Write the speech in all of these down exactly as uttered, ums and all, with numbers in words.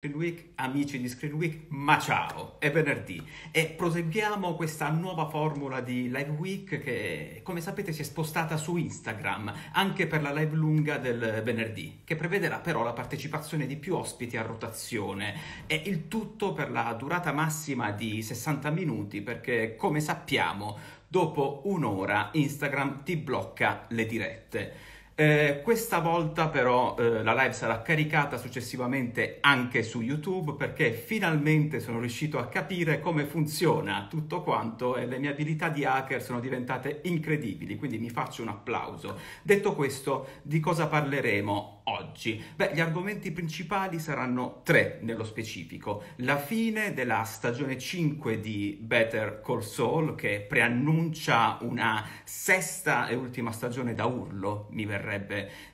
Screen Week, amici di Screen Week, ma ciao, è venerdì e proseguiamo questa nuova formula di Live Week che, come sapete, si è spostata su Instagram anche per la live lunga del venerdì, che prevederà però la partecipazione di più ospiti a rotazione, e il tutto per la durata massima di sessanta minuti perché, come sappiamo, dopo un'ora Instagram ti blocca le dirette. Eh, questa volta però eh, la live sarà caricata successivamente anche su YouTube, perché finalmente sono riuscito a capire come funziona tutto quanto e le mie abilità di hacker sono diventate incredibili, quindi mi faccio un applauso. Detto questo, di cosa parleremo oggi? Beh, gli argomenti principali saranno tre nello specifico: la fine della stagione cinque di Better Call Saul, che preannuncia una sesta e ultima stagione da urlo, mi verrà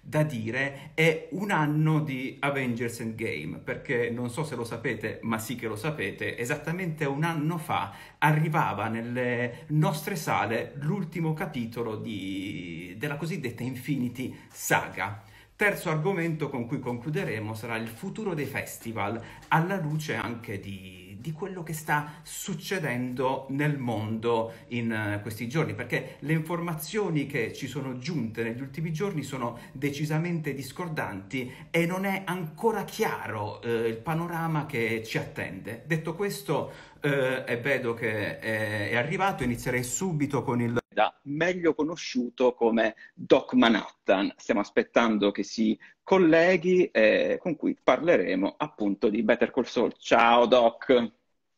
da dire, è un anno di Avengers Endgame, perché non so se lo sapete, ma sì che lo sapete, esattamente un anno fa arrivava nelle nostre sale l'ultimo capitolo di, della cosiddetta Infinity Saga. Terzo argomento con cui concluderemo sarà il futuro dei festival, alla luce anche di, di quello che sta succedendo nel mondo in questi giorni, perché le informazioni che ci sono giunte negli ultimi giorni sono decisamente discordanti e non è ancora chiaro eh, il panorama che ci attende. Detto questo, eh, e vedo che è, è arrivato, inizierei subito con il... meglio conosciuto come Doc Manhattan. Stiamo aspettando che si colleghi, eh, con cui parleremo appunto di Better Call Saul. Ciao Doc!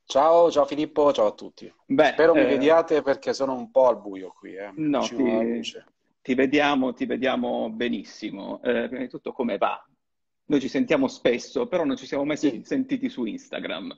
Ciao, ciao Filippo, ciao a tutti. Beh, spero eh... mi vediate, perché sono un po' al buio qui. Eh. No, ci ti... ti vediamo, ti vediamo benissimo. Eh, prima di tutto, come va? Noi ci sentiamo spesso, però non ci siamo mai sì. sentiti su Instagram.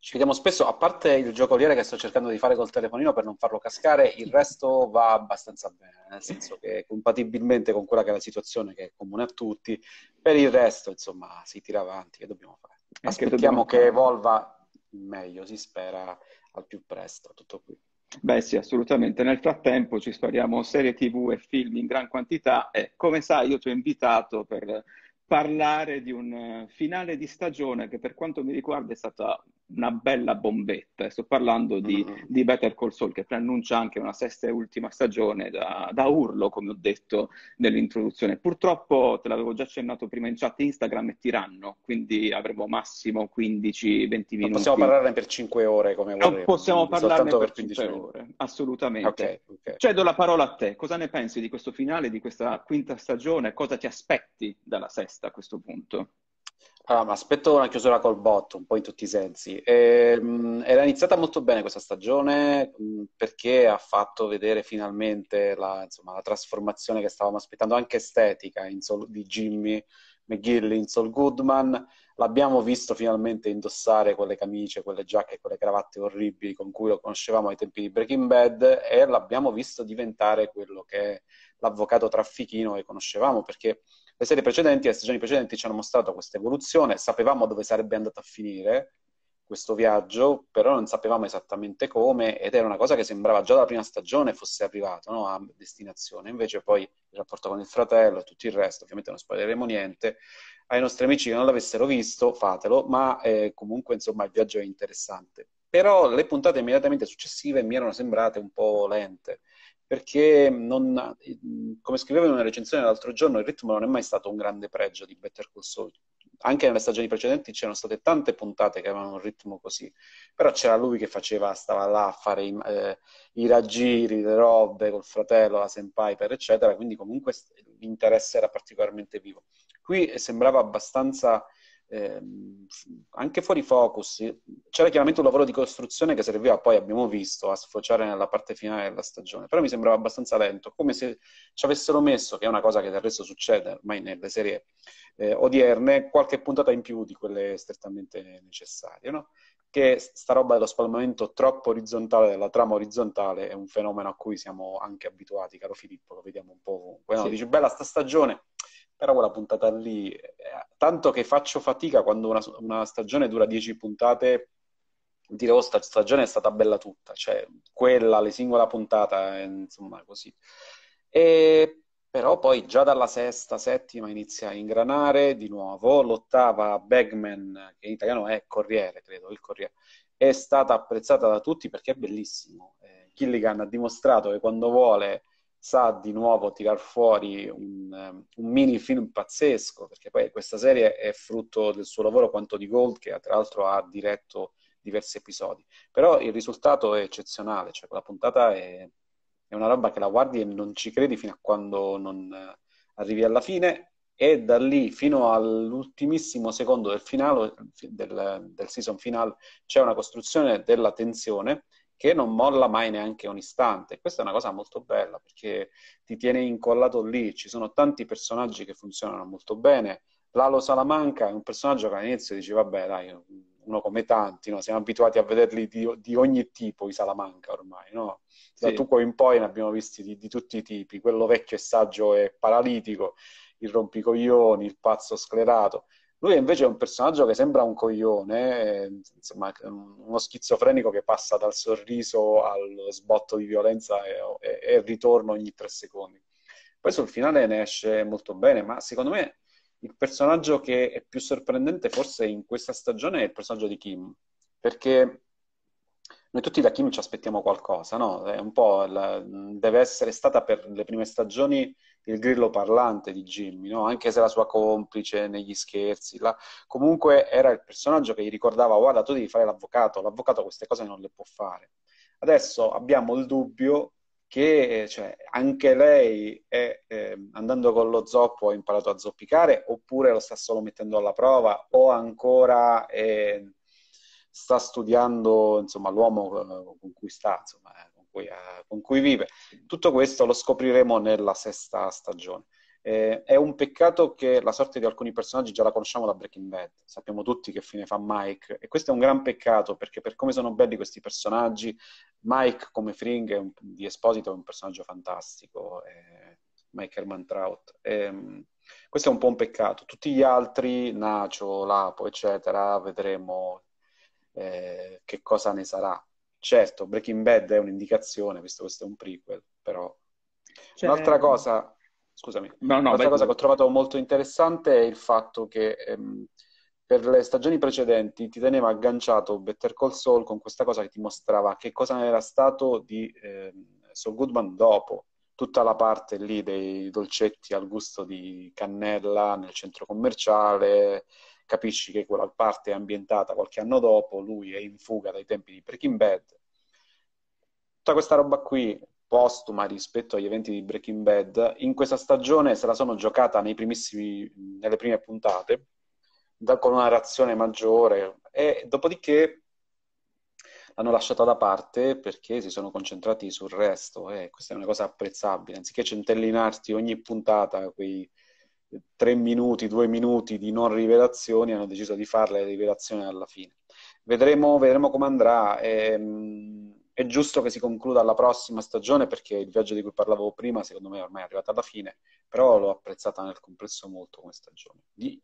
Ci vediamo spesso, a parte il giocoliere che sto cercando di fare col telefonino per non farlo cascare, il resto va abbastanza bene, nel senso che compatibilmente con quella che è la situazione che è comune a tutti, per il resto insomma si tira avanti, che dobbiamo fare? Aspettiamo che, dobbiamo... che evolva meglio, si spera al più presto, tutto qui. Beh sì, assolutamente. Nel frattempo ci spariamo serie tv e film in gran quantità e, come sai, io ti ho invitato per parlare di un finale di stagione che, per quanto mi riguarda, è stata una bella bombetta. Sto parlando di, mm-hmm. di Better Call Saul, che preannuncia anche una sesta e ultima stagione da, da urlo, come ho detto nell'introduzione. Purtroppo, te l'avevo già accennato prima in chat, Instagram è tiranno, quindi avremo massimo quindici venti minuti. Non possiamo parlarne per cinque ore come vorremmo. Non possiamo parlarne per cinque ore, assolutamente. Okay, okay. Cedo la parola a te. Cosa ne pensi di questo finale, di questa quinta stagione? Cosa ti aspetti dalla sesta a questo punto? Allora, mi aspetto una chiusura col botto, un po' in tutti i sensi. E, mh, era iniziata molto bene questa stagione, mh, perché ha fatto vedere finalmente la, insomma, la trasformazione che stavamo aspettando, anche estetica, in Sol, di Jimmy McGill in Sol Goodman. L'abbiamo visto finalmente indossare quelle camicie, quelle giacche, quelle cravatte orribili con cui lo conoscevamo ai tempi di Breaking Bad, e l'abbiamo visto diventare quello che è l'avvocato traffichino che conoscevamo, perché le serie precedenti, le stagioni precedenti ci hanno mostrato questa evoluzione, sapevamo dove sarebbe andato a finire questo viaggio, però non sapevamo esattamente come, ed era una cosa che sembrava già dalla prima stagione fosse arrivato, no, a destinazione. Invece poi il rapporto con il fratello e tutto il resto, ovviamente non spoileremo niente. Ai nostri amici che non l'avessero visto, fatelo, ma eh, comunque insomma il viaggio è interessante. Però le puntate immediatamente successive mi erano sembrate un po' lente, perché non, come scrivevo in una recensione l'altro giorno, il ritmo non è mai stato un grande pregio di Better Call Saul. Anche nelle stagioni precedenti c'erano state tante puntate che avevano un ritmo così, però c'era lui che faceva, stava là a fare i, eh, i raggiri, le robe col fratello, la senpaiper eccetera, quindi comunque l'interesse era particolarmente vivo. Qui sembrava abbastanza eh, anche fuori focus. C'era chiaramente un lavoro di costruzione che serviva, poi abbiamo visto, a sfociare nella parte finale della stagione, però mi sembrava abbastanza lento, come se ci avessero messo, che è una cosa che del resto succede ormai nelle serie eh, odierne, qualche puntata in più di quelle strettamente necessarie, no? Che sta roba dello spalmamento troppo orizzontale, della trama orizzontale, è un fenomeno a cui siamo anche abituati, caro Filippo, lo vediamo un po' ovunque, no? Sì. Dici, bella sta stagione, però quella puntata lì, eh, tanto che faccio fatica quando una, una stagione dura dieci puntate, dire, oh, sta stagione è stata bella tutta, cioè quella, le singola puntata, eh, insomma, così. E... Però poi già dalla sesta, settima inizia a ingranare di nuovo. L'ottava, Bagman, che in italiano è Corriere, credo, il Corriere, è stata apprezzata da tutti perché è bellissimo. Eh, Gilligan ha dimostrato che quando vuole sa di nuovo tirar fuori un, un mini film pazzesco, perché poi questa serie è frutto del suo lavoro quanto di Gold, che tra l'altro ha diretto diversi episodi. Però il risultato è eccezionale, cioè quella puntata è... è una roba che la guardi e non ci credi fino a quando non arrivi alla fine, e da lì fino all'ultimissimo secondo del finale, del, del season finale, c'è una costruzione della tensione che non molla mai neanche un istante. Questa è una cosa molto bella, perché ti tiene incollato lì. Ci sono tanti personaggi che funzionano molto bene. Lalo Salamanca è un personaggio che all'inizio dici vabbè dai, uno come tanti, no? Siamo abituati a vederli di, di ogni tipo, i Salamanca ormai, no? Da sì. Tuco in poi ne abbiamo visti di, di tutti i tipi, quello vecchio e saggio e paralitico, il rompicoglioni, il pazzo sclerato. Lui invece è un personaggio che sembra un coglione, insomma, uno schizofrenico che passa dal sorriso al sbotto di violenza e, e, e ritorno ogni tre secondi. Poi sul finale ne esce molto bene, ma secondo me il personaggio che è più sorprendente forse in questa stagione è il personaggio di Kim, perché noi tutti da Kim ci aspettiamo qualcosa, no? È un po' la, deve essere stata per le prime stagioni il grillo parlante di Jimmy, no? Anche se la sua complice negli scherzi, la, comunque era il personaggio che gli ricordava guarda tu devi fare l'avvocato, l'avvocato queste cose non le può fare. Adesso abbiamo il dubbio che cioè, anche lei è, eh, andando con lo zoppo ha imparato a zoppicare, oppure lo sta solo mettendo alla prova, o ancora eh, sta studiando insomma l'uomo con cui sta, insomma, con cui, eh, con cui vive. Tutto questo lo scopriremo nella sesta stagione. Eh, è un peccato che la sorte di alcuni personaggi già la conosciamo da Breaking Bad, sappiamo tutti che fine fa Mike, e questo è un gran peccato perché per come sono belli questi personaggi. Mike come Fring è un, di Esposito è un personaggio fantastico, eh, Mike Ehrmantraut, eh, questo è un po' un peccato. Tutti gli altri, Nacho, Lapo eccetera, vedremo eh, che cosa ne sarà. Certo, Breaking Bad è un'indicazione visto questo è un prequel, però cioè... un'altra cosa Scusami, no, no, l'altra cosa che ho trovato molto interessante è il fatto che ehm, per le stagioni precedenti ti teneva agganciato Better Call Saul con questa cosa che ti mostrava che cosa era stato di ehm, Saul Goodman dopo, tutta la parte lì dei dolcetti al gusto di cannella nel centro commerciale, capisci che quella parte è ambientata qualche anno dopo, lui è in fuga dai tempi di Breaking Bad. Tutta questa roba qui postuma rispetto agli eventi di Breaking Bad, in questa stagione se la sono giocata nei primissimi, nelle prime puntate, da, con una narrazione maggiore, e dopodiché l'hanno lasciata da parte perché si sono concentrati sul resto, e questa è una cosa apprezzabile, anziché centellinarti ogni puntata quei tre minuti, due minuti di non rivelazioni, hanno deciso di farle le rivelazioni alla fine. Vedremo, vedremo come andrà. Ehm... È giusto che si concluda la prossima stagione perché il viaggio di cui parlavo prima, secondo me, ormai è arrivato alla fine, però l'ho apprezzata nel complesso molto come stagione. Di,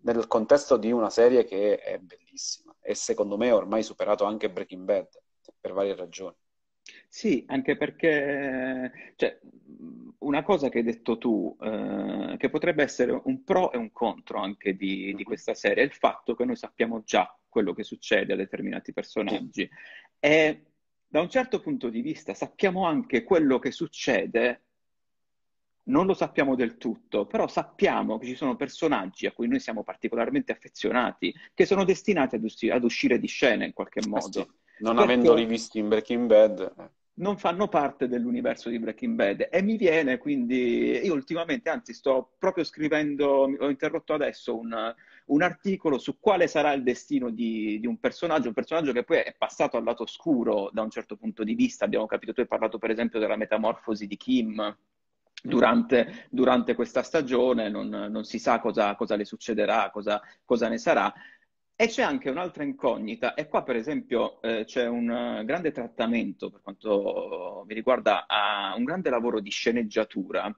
nel contesto di una serie che è bellissima e secondo me ormai superato anche Breaking Bad per varie ragioni. Sì, anche perché cioè, una cosa che hai detto tu, eh, che potrebbe essere un pro e un contro anche di, di questa serie, è il fatto che noi sappiamo già quello che succede a determinati personaggi. Sì. E da un certo punto di vista sappiamo anche quello che succede, non lo sappiamo del tutto, però sappiamo che ci sono personaggi a cui noi siamo particolarmente affezionati, che sono destinati ad, usci- ad uscire di scena in qualche modo. Eh sì, non avendoli visti in Breaking Bad. Eh. Non fanno parte dell'universo di Breaking Bad. E mi viene quindi, io ultimamente, anzi sto proprio scrivendo, ho interrotto adesso un... un articolo su quale sarà il destino di, di un personaggio, un personaggio che poi è passato al lato oscuro da un certo punto di vista. Abbiamo capito, tu hai parlato per esempio della metamorfosi di Kim durante, durante questa stagione, non, non si sa cosa, cosa le succederà, cosa, cosa ne sarà. E c'è anche un'altra incognita, e qua per esempio eh, c'è un grande trattamento, per quanto mi riguarda, a un grande lavoro di sceneggiatura,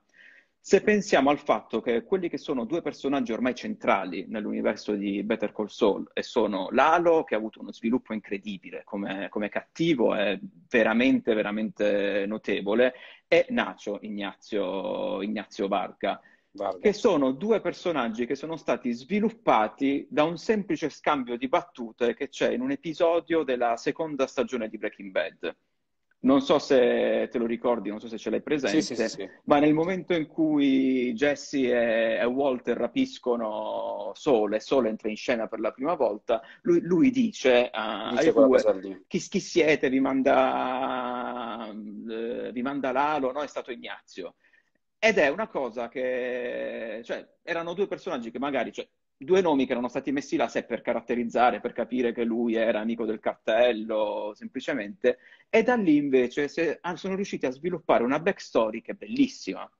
Se pensiamo al fatto che quelli che sono due personaggi ormai centrali nell'universo di Better Call Saul e sono Lalo, che ha avuto uno sviluppo incredibile come, come cattivo, è veramente, veramente notevole, e Nacho, Ignazio, Ignazio Varga, Varga, che sono due personaggi che sono stati sviluppati da un semplice scambio di battute che c'è in un episodio della seconda stagione di Breaking Bad. Non so se te lo ricordi, non so se ce l'hai presente, sì, sì, sì. Ma nel momento in cui Jesse e, e Walter rapiscono Saul e Saul entra in scena per la prima volta, lui, lui dice, uh, dice due, chi, chi siete? Vi manda, uh, vi manda Lalo? No, è stato Ignazio. Ed è una cosa che... cioè, erano due personaggi che magari... cioè, due nomi che erano stati messi là se per caratterizzare, per capire che lui era amico del cartello, semplicemente, e da lì invece se, sono riusciti a sviluppare una backstory che è bellissima.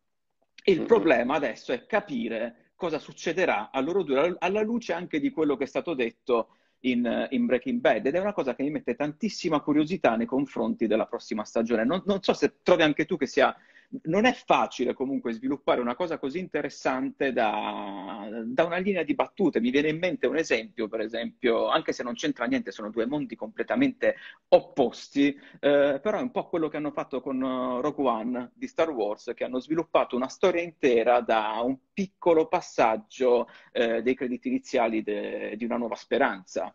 Il mm-hmm. problema adesso è capire cosa succederà a loro due, alla luce anche di quello che è stato detto in, in Breaking Bad, ed è una cosa che mi mette tantissima curiosità nei confronti della prossima stagione. Non, non so se trovi anche tu che sia... Non è facile comunque sviluppare una cosa così interessante da, da una linea di battute. Mi viene in mente un esempio, per esempio, anche se non c'entra niente, sono due mondi completamente opposti, eh, però è un po' quello che hanno fatto con Rogue One di Star Wars, che hanno sviluppato una storia intera da un piccolo passaggio eh, dei crediti iniziali de, di Una Nuova Speranza.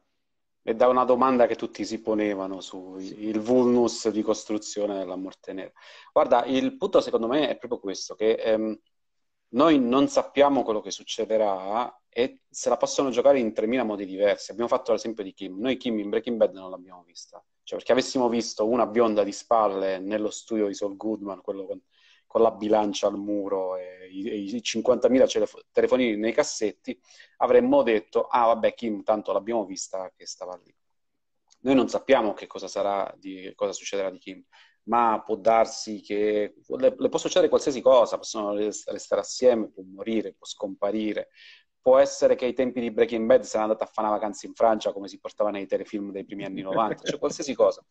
E da una domanda che tutti si ponevano sul sì. vulnus di costruzione della morte nera. Guarda, il punto secondo me è proprio questo, che ehm, noi non sappiamo quello che succederà e se la possono giocare in tremila modi diversi. Abbiamo fatto l'esempio di Kim. Noi Kim in Breaking Bad non l'abbiamo vista. Cioè, perché avessimo visto una bionda di spalle nello studio di Saul Goodman, quello con, con la bilancia al muro e i, i cinquantamila telefonini nei cassetti, avremmo detto, ah vabbè Kim, tanto l'abbiamo vista che stava lì. Noi non sappiamo che cosa sarà, di, cosa succederà di Kim, ma può darsi che le, le può succedere qualsiasi cosa, possono restare assieme, può morire, può scomparire, può essere che ai tempi di Breaking Bad sarà andata a fare una vacanza in Francia come si portava nei telefilm dei primi anni novanta, cioè qualsiasi cosa.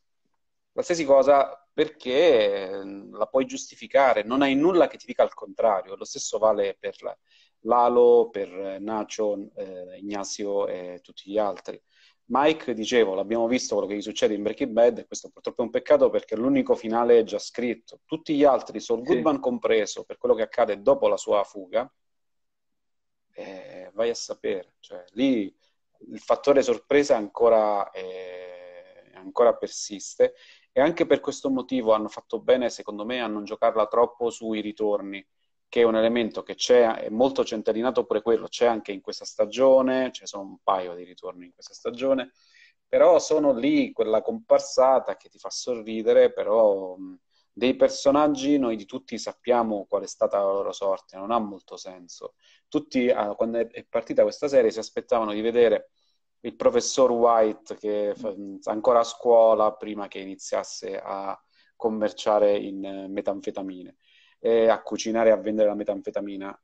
Qualsiasi cosa, perché la puoi giustificare, non hai nulla che ti dica il contrario. Lo stesso vale per Lalo, per Nacho, eh, Ignazio e tutti gli altri. Mike, dicevo, l'abbiamo visto quello che gli succede in Breaking Bad, e questo purtroppo è un peccato perché l'unico finale è già scritto. Tutti gli altri, Saul Goodman sì. compreso, per quello che accade dopo la sua fuga, eh, vai a sapere. Cioè, lì il fattore sorpresa ancora, eh, ancora persiste. E anche per questo motivo hanno fatto bene, secondo me, a non giocarla troppo sui ritorni, che è un elemento che c'è, è molto centellinato pure quello, c'è anche in questa stagione, ci sono un paio di ritorni in questa stagione, però sono lì, quella comparsata che ti fa sorridere, però dei personaggi noi di tutti sappiamo qual è stata la loro sorte, non ha molto senso. Tutti, quando è partita questa serie, si aspettavano di vedere il professor White che ancora a scuola prima che iniziasse a commerciare in metanfetamine, e a cucinare e a vendere la metanfetamina.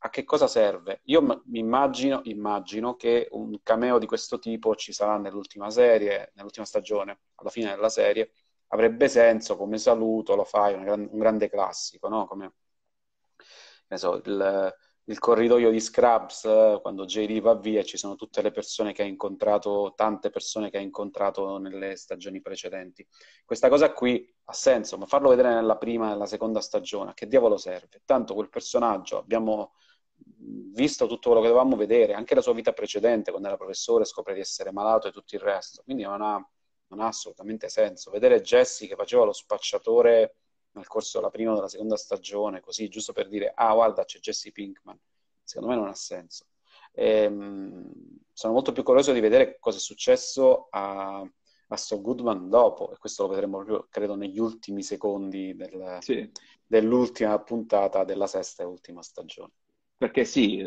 A che cosa serve? Io immagino, immagino che un cameo di questo tipo ci sarà nell'ultima serie, nell'ultima stagione, alla fine della serie. Avrebbe senso come saluto, lo fai, un, gran, un grande classico, no? Come, ne so, il... il corridoio di Scrubs, quando J D va via e ci sono tutte le persone che ha incontrato, tante persone che ha incontrato nelle stagioni precedenti. Questa cosa qui ha senso, ma farlo vedere nella prima e nella seconda stagione, a che diavolo serve? Tanto quel personaggio, abbiamo visto tutto quello che dovevamo vedere, anche la sua vita precedente, quando era professore, scopre di essere malato e tutto il resto. Quindi non ha, non ha assolutamente senso. Vedere Jesse che faceva lo spacciatore nel corso della prima o della seconda stagione, così, giusto per dire, ah, guarda, c'è Jesse Pinkman. Secondo me non ha senso. Ehm, sono molto più curioso di vedere cosa è successo a, a Saul Goodman dopo, e questo lo vedremo proprio, credo, negli ultimi secondi del, sì. dell'ultima puntata della sesta e ultima stagione. Perché sì,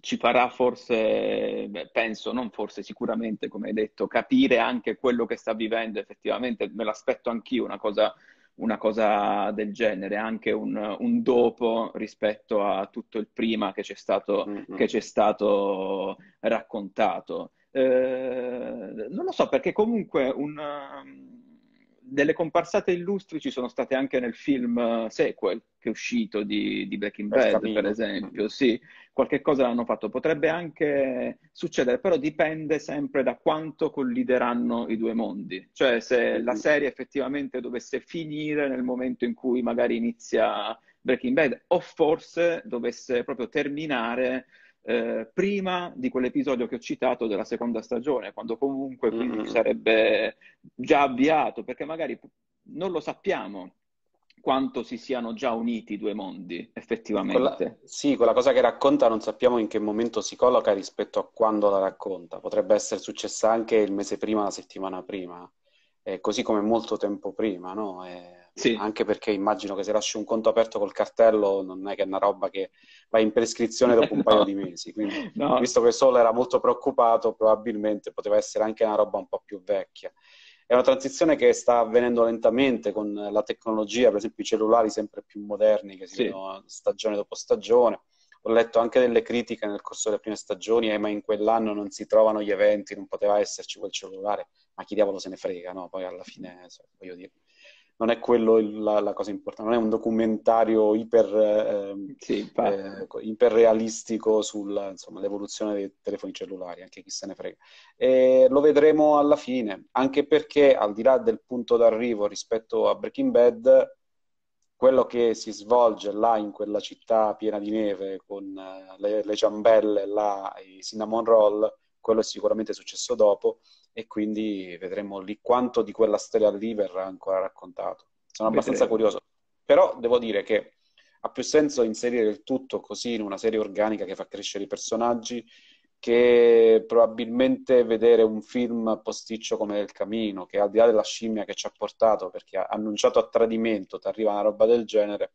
ci farà forse, beh, penso, non forse, sicuramente, come hai detto, capire anche quello che sta vivendo effettivamente. Me l'aspetto anch'io, una cosa... una cosa del genere, anche un, un dopo rispetto a tutto il prima che c'è stato, mm-hmm. che c'è stato raccontato. Eh, non lo so, perché comunque un, delle comparsate illustri ci sono state anche nel film sequel che è uscito di, di Breaking Bad, per esempio. Sì, qualche cosa l'hanno fatto, potrebbe anche succedere, però dipende sempre da quanto collideranno i due mondi, cioè se la serie effettivamente dovesse finire nel momento in cui magari inizia Breaking Bad, o forse dovesse proprio terminare eh, prima di quell'episodio che ho citato della seconda stagione, quando comunque quindi mm-hmm. sarebbe già avviato, perché magari non lo sappiamo quanto si siano già uniti i due mondi effettivamente. Quella, sì, quella cosa che racconta non sappiamo in che momento si colloca rispetto a quando la racconta, potrebbe essere successa anche il mese prima, la settimana prima, eh, così come molto tempo prima, no? Eh... Sì. Anche perché immagino che se lasci un conto aperto col cartello non è che è una roba che va in prescrizione dopo un no. paio di mesi, quindi no. visto che Sol era molto preoccupato, probabilmente poteva essere anche una roba un po' più vecchia. È una transizione che sta avvenendo lentamente con la tecnologia, per esempio i cellulari sempre più moderni che si sì. vedono stagione dopo stagione. Ho letto anche delle critiche nel corso delle prime stagioni, eh, ma in quell'anno non si trovano gli eventi, non poteva esserci quel cellulare, ma chi diavolo se ne frega, no? Poi alla fine, voglio dire, non è quello la, la cosa importante, non è un documentario iper, eh, sì, eh, iperrealistico sull'evoluzione dei telefoni cellulari, anche chi se ne frega. E lo vedremo alla fine, anche perché al di là del punto d'arrivo rispetto a Breaking Bad, quello che si svolge là in quella città piena di neve con le, le ciambelle, là, i cinnamon roll, quello è sicuramente successo dopo, e quindi vedremo lì quanto di quella storia lì verrà ancora raccontato. Sono abbastanza vedremo. curioso, però devo dire che ha più senso inserire il tutto così in una serie organica che fa crescere i personaggi, che probabilmente vedere un film posticcio come Il Camino, che al di là della scimmia che ci ha portato, perché ha annunciato a tradimento ti arriva una roba del genere.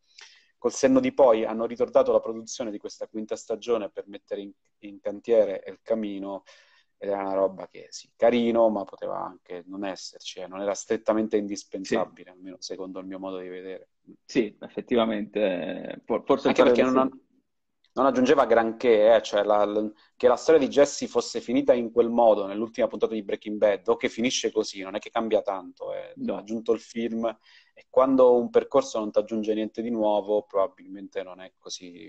Col senno di poi hanno ritardato la produzione di questa quinta stagione per mettere in, in cantiere Il Camino, ed era una roba che sì, carino, ma poteva anche non esserci, eh, non era strettamente indispensabile, sì. almeno secondo il mio modo di vedere. Sì, effettivamente. Forse anche perché non, non aggiungeva granché, eh, cioè la, la, che la storia di Jesse fosse finita in quel modo, nell'ultima puntata di Breaking Bad, o che finisce così, non è che cambia tanto, eh. no. ha aggiunto il film... E quando un percorso non ti aggiunge niente di nuovo, probabilmente non è così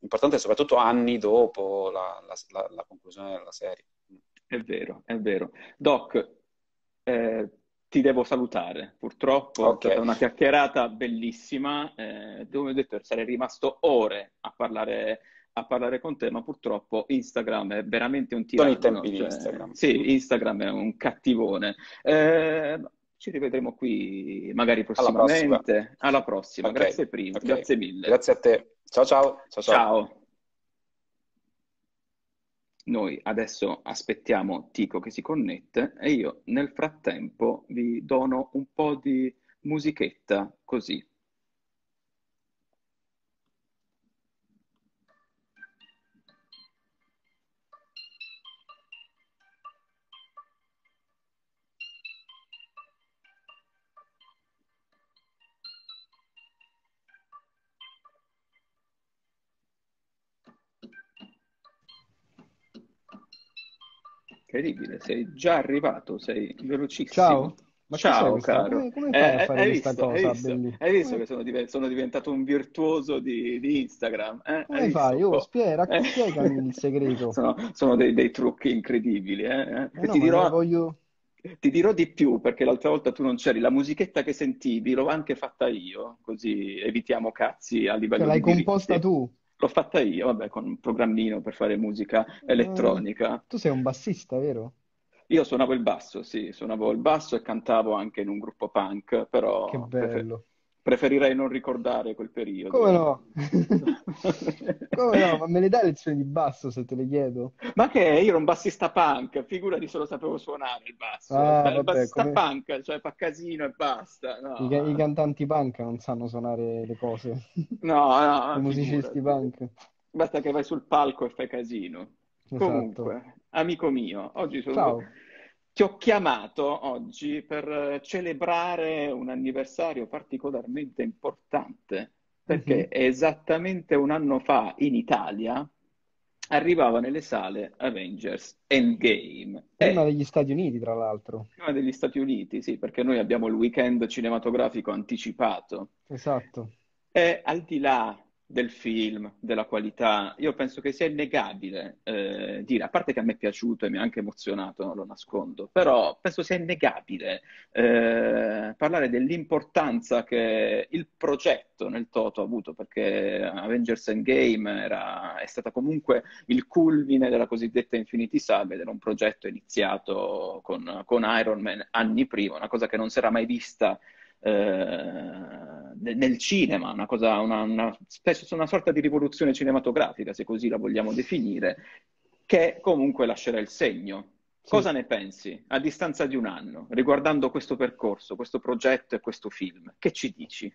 importante, soprattutto anni dopo la, la, la conclusione della serie. È vero, è vero. Doc, eh, ti devo salutare, purtroppo okay. è stata una chiacchierata bellissima, eh, dove ho detto sarei rimasto ore a parlare... a parlare con te, ma purtroppo Instagram è veramente un tiranno. Sono i tempi cioè, di Instagram. Sì, Instagram è un cattivone. Eh, Ci rivedremo qui magari prossimamente. Alla prossima, Alla prossima. Okay. Grazie prima, okay. grazie mille. Grazie a te. Ciao ciao. Ciao, ciao. Ciao. Noi adesso aspettiamo Tico che si connette e io nel frattempo vi dono un po' di musichetta così. Incredibile, sei già arrivato, sei velocissimo. Ciao, ma ciao caro. Come, come fai eh, a fare hai questa visto, cosa? Hai visto, hai visto che sono, div- sono diventato un virtuoso di, di Instagram? Eh? Come hai fai? Oh, spiega, eh. spiegami il segreto. Sono, sono dei, dei trucchi incredibili. Eh? Eh e no, ti, dirò, voglio... ti dirò di più, perché l'altra volta tu non c'eri. La musichetta che sentivi l'ho anche fatta io, così evitiamo cazzi a livello cioè, di l'hai diritti. Composta tu? L'ho fatta io, vabbè, con un programmino per fare musica elettronica. Tu sei un bassista, vero? Io suonavo il basso, sì, suonavo il basso e cantavo anche in un gruppo punk, però... Che bello! Prefer- preferirei non ricordare quel periodo. Come no? Come no? Ma me le dai lezioni di basso se te le chiedo? Ma che io ero un bassista punk, figurati se lo sapevo suonare il basso. Ah, vabbè, il bassista come... punk, cioè fa casino e basta. No. I, I cantanti punk non sanno suonare le cose. No, no. I musicisti punk. Basta che vai sul palco e fai casino. Esatto. Comunque, amico mio, oggi sono... Ciao. Ti ho chiamato oggi per celebrare un anniversario particolarmente importante, perché mm-hmm. esattamente un anno fa in Italia arrivava nelle sale Avengers Endgame. Prima eh, degli Stati Uniti, tra l'altro. Prima degli Stati Uniti, sì, perché noi abbiamo il weekend cinematografico anticipato. Esatto. E al di là del film, della qualità, io penso che sia innegabile eh, dire, a parte che a me è piaciuto e mi ha anche emozionato, non lo nascondo, però penso sia innegabile eh, parlare dell'importanza che il progetto nel toto ha avuto, perché Avengers Endgame era, è stata comunque il culmine della cosiddetta Infinity Saga, ed era un progetto iniziato con, con Iron Man anni prima, una cosa che non si era mai vista nel cinema, una cosa, una, una, spesso una sorta di rivoluzione cinematografica, se così la vogliamo definire, che comunque lascerà il segno. Sì. Cosa ne pensi a distanza di un anno riguardando questo percorso, questo progetto e questo film? Che ci dici?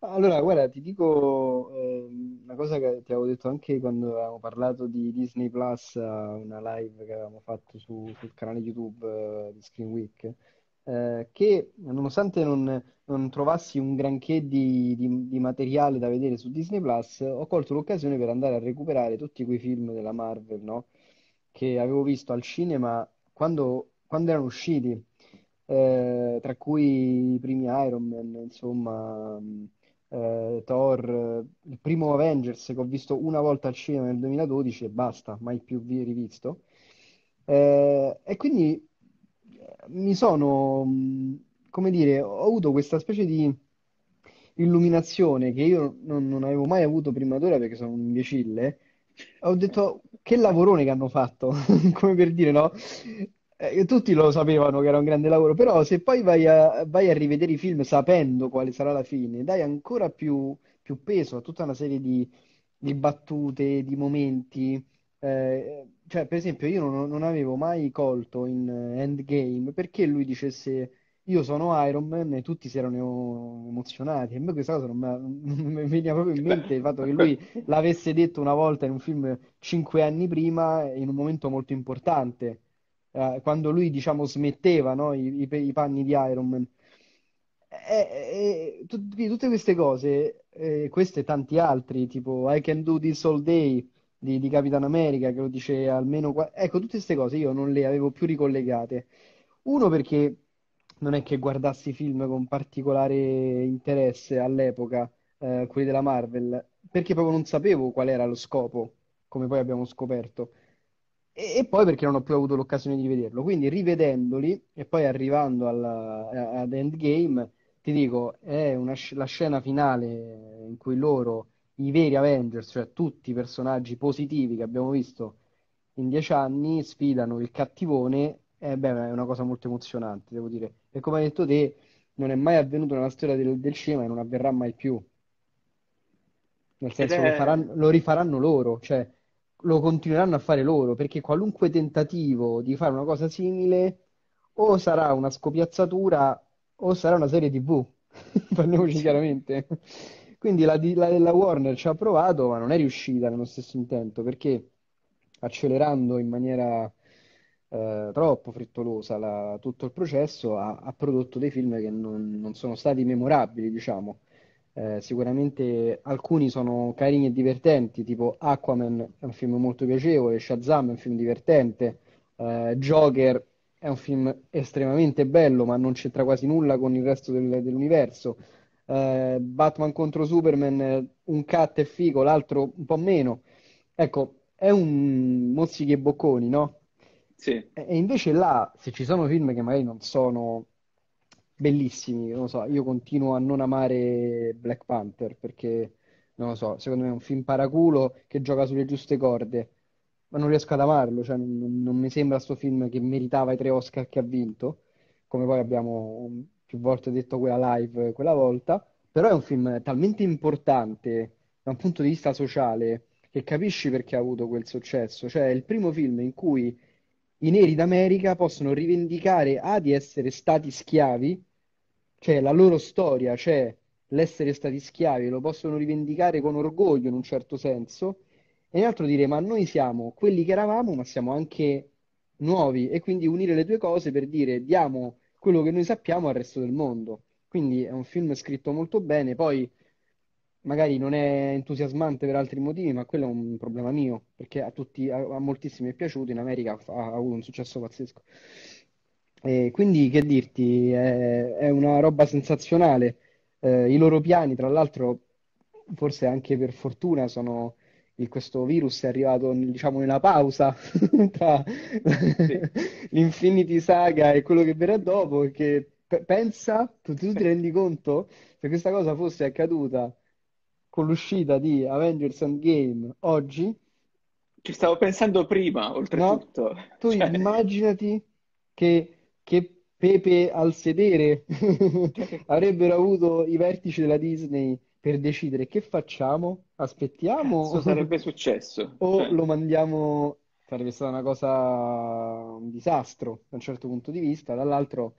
Allora, guarda, ti dico eh, una cosa che ti avevo detto anche quando avevamo parlato di Disney Plus, una live che avevamo fatto su, sul canale YouTube eh, di Screen Week. Eh, che nonostante non, non trovassi un granché di, di, di materiale da vedere su Disney Plus, ho colto l'occasione per andare a recuperare tutti quei film della Marvel, no? Che avevo visto al cinema quando, quando erano usciti, eh, tra cui i primi Iron Man, insomma, eh, Thor, il primo Avengers che ho visto una volta al cinema nel duemiladodici e basta, mai più vi rivisto, eh, e quindi mi sono, come dire, ho avuto questa specie di illuminazione che io non, non avevo mai avuto prima d'ora, perché sono un imbecille. Ho detto, che lavorone che hanno fatto, come per dire, no? Eh, tutti lo sapevano che era un grande lavoro, però se poi vai a, vai a rivedere i film sapendo quale sarà la fine, dai ancora più, più peso a tutta una serie di, di battute, di momenti. Eh, cioè, per esempio, io non, non avevo mai colto in Endgame perché lui dicesse io sono Iron Man e tutti si erano emozionati. A me questa cosa non mi veniva proprio in mente, il fatto che lui l'avesse detto una volta in un film cinque anni prima, in un momento molto importante, eh, quando lui, diciamo, smetteva, no, i, i, i panni di Iron Man. E, e, tut, tutte queste cose, eh, queste e tanti altri, tipo I Can Do This All Day Di, di Captain America, che lo dice almeno qua... Ecco, tutte queste cose io non le avevo più ricollegate. Uno, perché non è che guardassi film con particolare interesse all'epoca, eh, quelli della Marvel, perché proprio non sapevo qual era lo scopo, come poi abbiamo scoperto. E, e poi perché non ho più avuto l'occasione di vederlo. Quindi rivedendoli e poi arrivando alla, ad Endgame, ti dico, è una, la scena finale in cui loro... i veri Avengers, cioè tutti i personaggi positivi che abbiamo visto in dieci anni, sfidano il cattivone, e beh, è una cosa molto emozionante, devo dire. E come hai detto te, non è mai avvenuto nella storia del, del cinema e non avverrà mai più. Nel senso è... che faranno, lo rifaranno loro, cioè lo continueranno a fare loro, perché qualunque tentativo di fare una cosa simile o sarà una scopiazzatura o sarà una serie tivù, parliamoci chiaramente. Quindi la, la, la Warner ci ha provato, ma non è riuscita nello stesso intento, perché accelerando in maniera eh, troppo frettolosa la, tutto il processo, ha, ha prodotto dei film che non, non sono stati memorabili, diciamo. Eh, sicuramente alcuni sono carini e divertenti, tipo Aquaman è un film molto piacevole, Shazam è un film divertente, eh, Joker è un film estremamente bello, ma non c'entra quasi nulla con il resto del, dell'universo. Uh, Batman contro Superman, un cat è figo, l'altro un po' meno, ecco, è un mozzichi e bocconi, no? Sì. E invece là, se ci sono film che magari non sono bellissimi, non lo so, io continuo a non amare Black Panther perché, non lo so, secondo me è un film paraculo che gioca sulle giuste corde, ma non riesco ad amarlo, cioè non, non mi sembra sto film che meritava i tre Oscar che ha vinto, come poi abbiamo... più volte ho detto quella live quella volta, però è un film talmente importante da un punto di vista sociale che capisci perché ha avuto quel successo, cioè è il primo film in cui i neri d'America possono rivendicare a di essere stati schiavi, cioè la loro storia, cioè l'essere stati schiavi, lo possono rivendicare con orgoglio in un certo senso, e in altro dire, ma noi siamo quelli che eravamo, ma siamo anche nuovi, e quindi unire le due cose per dire diamo quello che noi sappiamo al resto del mondo. Quindi è un film scritto molto bene, poi magari non è entusiasmante per altri motivi, ma quello è un problema mio, perché a tutti, a, a moltissimi è piaciuto, in America ha, ha avuto un successo pazzesco. E quindi che dirti, è, è una roba sensazionale. Eh, i loro piani, tra l'altro, forse anche per fortuna, sono... questo virus è arrivato, diciamo, nella pausa tra sì. l'Infinity Saga e quello che verrà dopo, perché p- pensa, tu, tu ti rendi conto, se questa cosa fosse accaduta con l'uscita di Avengers Endgame oggi? Ci stavo pensando prima, oltretutto. No? Tu cioè... immaginati che, che pepe al sedere avrebbero avuto i vertici della Disney per decidere che facciamo, aspettiamo, cazzo, sarebbe successo o cioè. lo mandiamo, sarebbe stata una cosa, un disastro da un certo punto di vista, dall'altro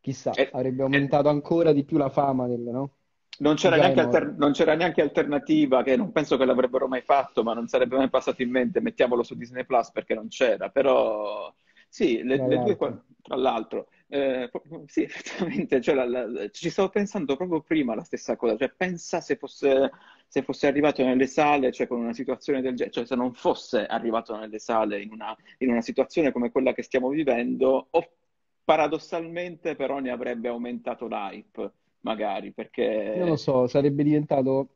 chissà, eh, avrebbe aumentato eh, ancora di più la fama del, no? Non c'era, neanche alter- non c'era neanche alternativa, che non penso che l'avrebbero mai fatto, ma non sarebbe mai passato in mente mettiamolo su Disney Plus, perché non c'era, però sì, le, le due, tra l'altro, eh, sì, effettivamente, cioè, la, la, ci stavo pensando proprio prima la stessa cosa, cioè pensa se fosse, se fosse arrivato nelle sale, cioè con una situazione del genere, cioè se non fosse arrivato nelle sale in una, in una situazione come quella che stiamo vivendo, o paradossalmente però ne avrebbe aumentato l'hype, magari, perché... Non lo so, sarebbe diventato...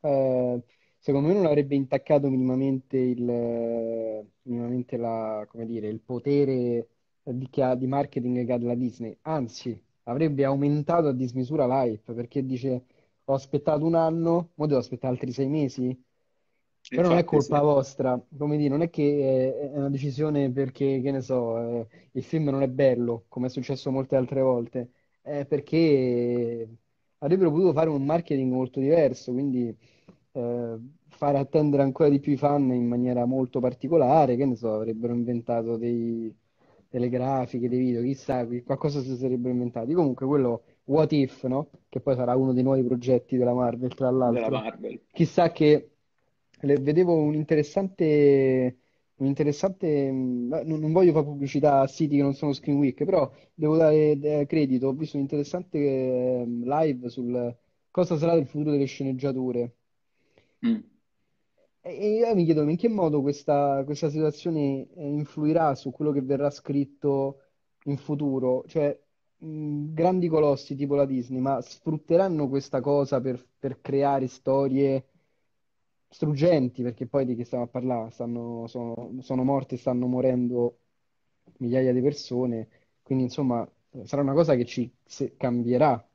Eh... Secondo me non avrebbe intaccato minimamente il, minimamente la, come dire, il potere di, di marketing che ha della Disney, anzi avrebbe aumentato a dismisura l'hype, perché dice ho aspettato un anno, ora devo aspettare altri sei mesi, però infatti, non è colpa sì. vostra, come dire, non è che è una decisione perché, che ne so, il film non è bello, come è successo molte altre volte, è perché avrebbero potuto fare un marketing molto diverso, quindi... Eh, fare attendere ancora di più i fan in maniera molto particolare, che ne so, avrebbero inventato dei, delle grafiche, dei video, chissà, qualcosa si sarebbero inventati. Comunque quello What If, no? Che poi sarà uno dei nuovi progetti della Marvel, tra l'altro. Della Marvel. Chissà che le, vedevo un interessante, un interessante, non, non voglio fare pubblicità a siti che non sono Screen Week, però devo dare eh, credito, ho visto un interessante eh, live sul cosa sarà del futuro delle sceneggiature. Mm. E io mi chiedo in che modo questa, questa situazione influirà su quello che verrà scritto in futuro, cioè mh, grandi colossi tipo la Disney, ma sfrutteranno questa cosa per, per creare storie struggenti, perché poi di che stiamo a parlare, stanno, sono, sono morte, stanno morendo migliaia di persone, quindi insomma sarà una cosa che ci se, cambierà,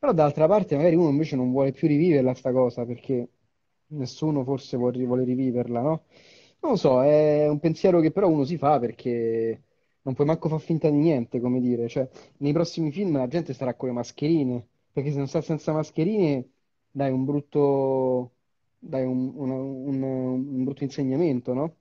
però d'altra parte magari uno invece non vuole più riviverla sta cosa, perché nessuno forse vuole riviverla, no? Non lo so, è un pensiero che però uno si fa, perché non puoi manco far finta di niente, come dire, cioè nei prossimi film la gente sarà con le mascherine, perché se non sta senza mascherine dai un brutto dai un, un, un, un brutto insegnamento, no?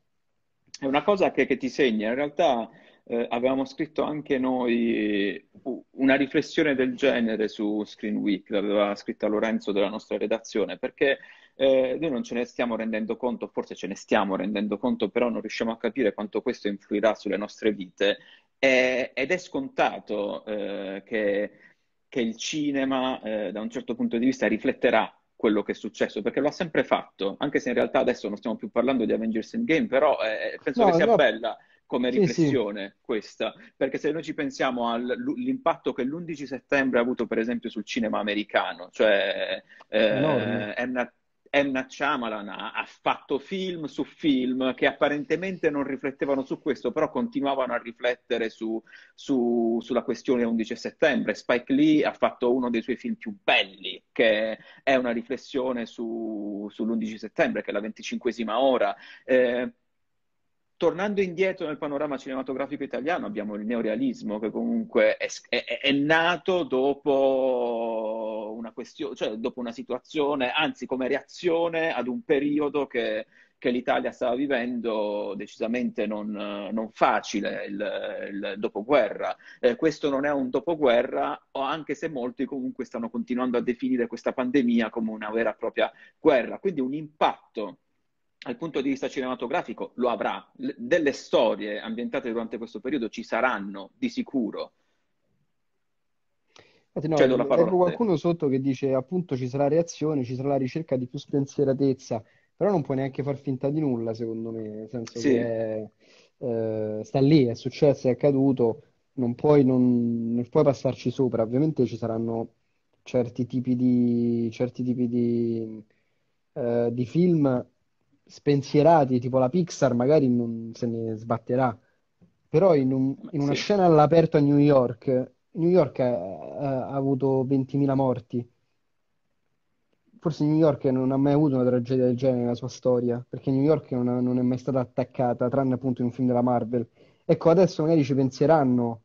È una cosa che, che ti segna, in realtà eh, avevamo scritto anche noi una riflessione del genere su Screen Week, l'aveva scritta Lorenzo della nostra redazione, perché Eh, noi non ce ne stiamo rendendo conto, forse ce ne stiamo rendendo conto, però non riusciamo a capire quanto questo influirà sulle nostre vite, e, ed è scontato eh, che, che il cinema eh, da un certo punto di vista rifletterà quello che è successo, perché lo ha sempre fatto, anche se in realtà adesso non stiamo più parlando di Avengers Endgame, però eh, penso no, che sia no. bella come riflessione sì, sì. questa, perché se noi ci pensiamo all'impatto che l'undici settembre ha avuto per esempio sul cinema americano, cioè eh, no, no. è una Emma Shyamalan ha fatto film su film che apparentemente non riflettevano su questo, però continuavano a riflettere su, su, sulla questione undici settembre. Spike Lee ha fatto uno dei suoi film più belli, che è una riflessione su, sull'undici settembre, che è la venticinquesima ora. Eh, Tornando indietro nel panorama cinematografico italiano, abbiamo il neorealismo, che comunque è, è, è nato dopo una questione, cioè dopo una situazione, anzi come reazione ad un periodo che, che l'Italia stava vivendo decisamente non, non facile, il, il dopoguerra. Eh, questo non è un dopoguerra, anche se molti comunque stanno continuando a definire questa pandemia come una vera e propria guerra, quindi un impatto dal punto di vista cinematografico lo avrà. Le, delle storie ambientate durante questo periodo ci saranno di sicuro. No, cioè, ecco qualcuno sotto che dice appunto ci sarà reazione, ci sarà la ricerca di più spensieratezza, però non puoi neanche far finta di nulla, secondo me, nel senso sì. che eh, sta lì, è successo, è accaduto, non puoi, non, non puoi passarci sopra. Ovviamente ci saranno certi tipi di certi tipi di, eh, di film spensierati, tipo la Pixar magari non se ne sbatterà, però in, un, in una sì. scena all'aperto a New York New York ha, ha, ha avuto ventimila morti. Forse New York non ha mai avuto una tragedia del genere nella sua storia, perché New York non, ha, non è mai stata attaccata, tranne appunto in un film della Marvel. Ecco, adesso magari ci penseranno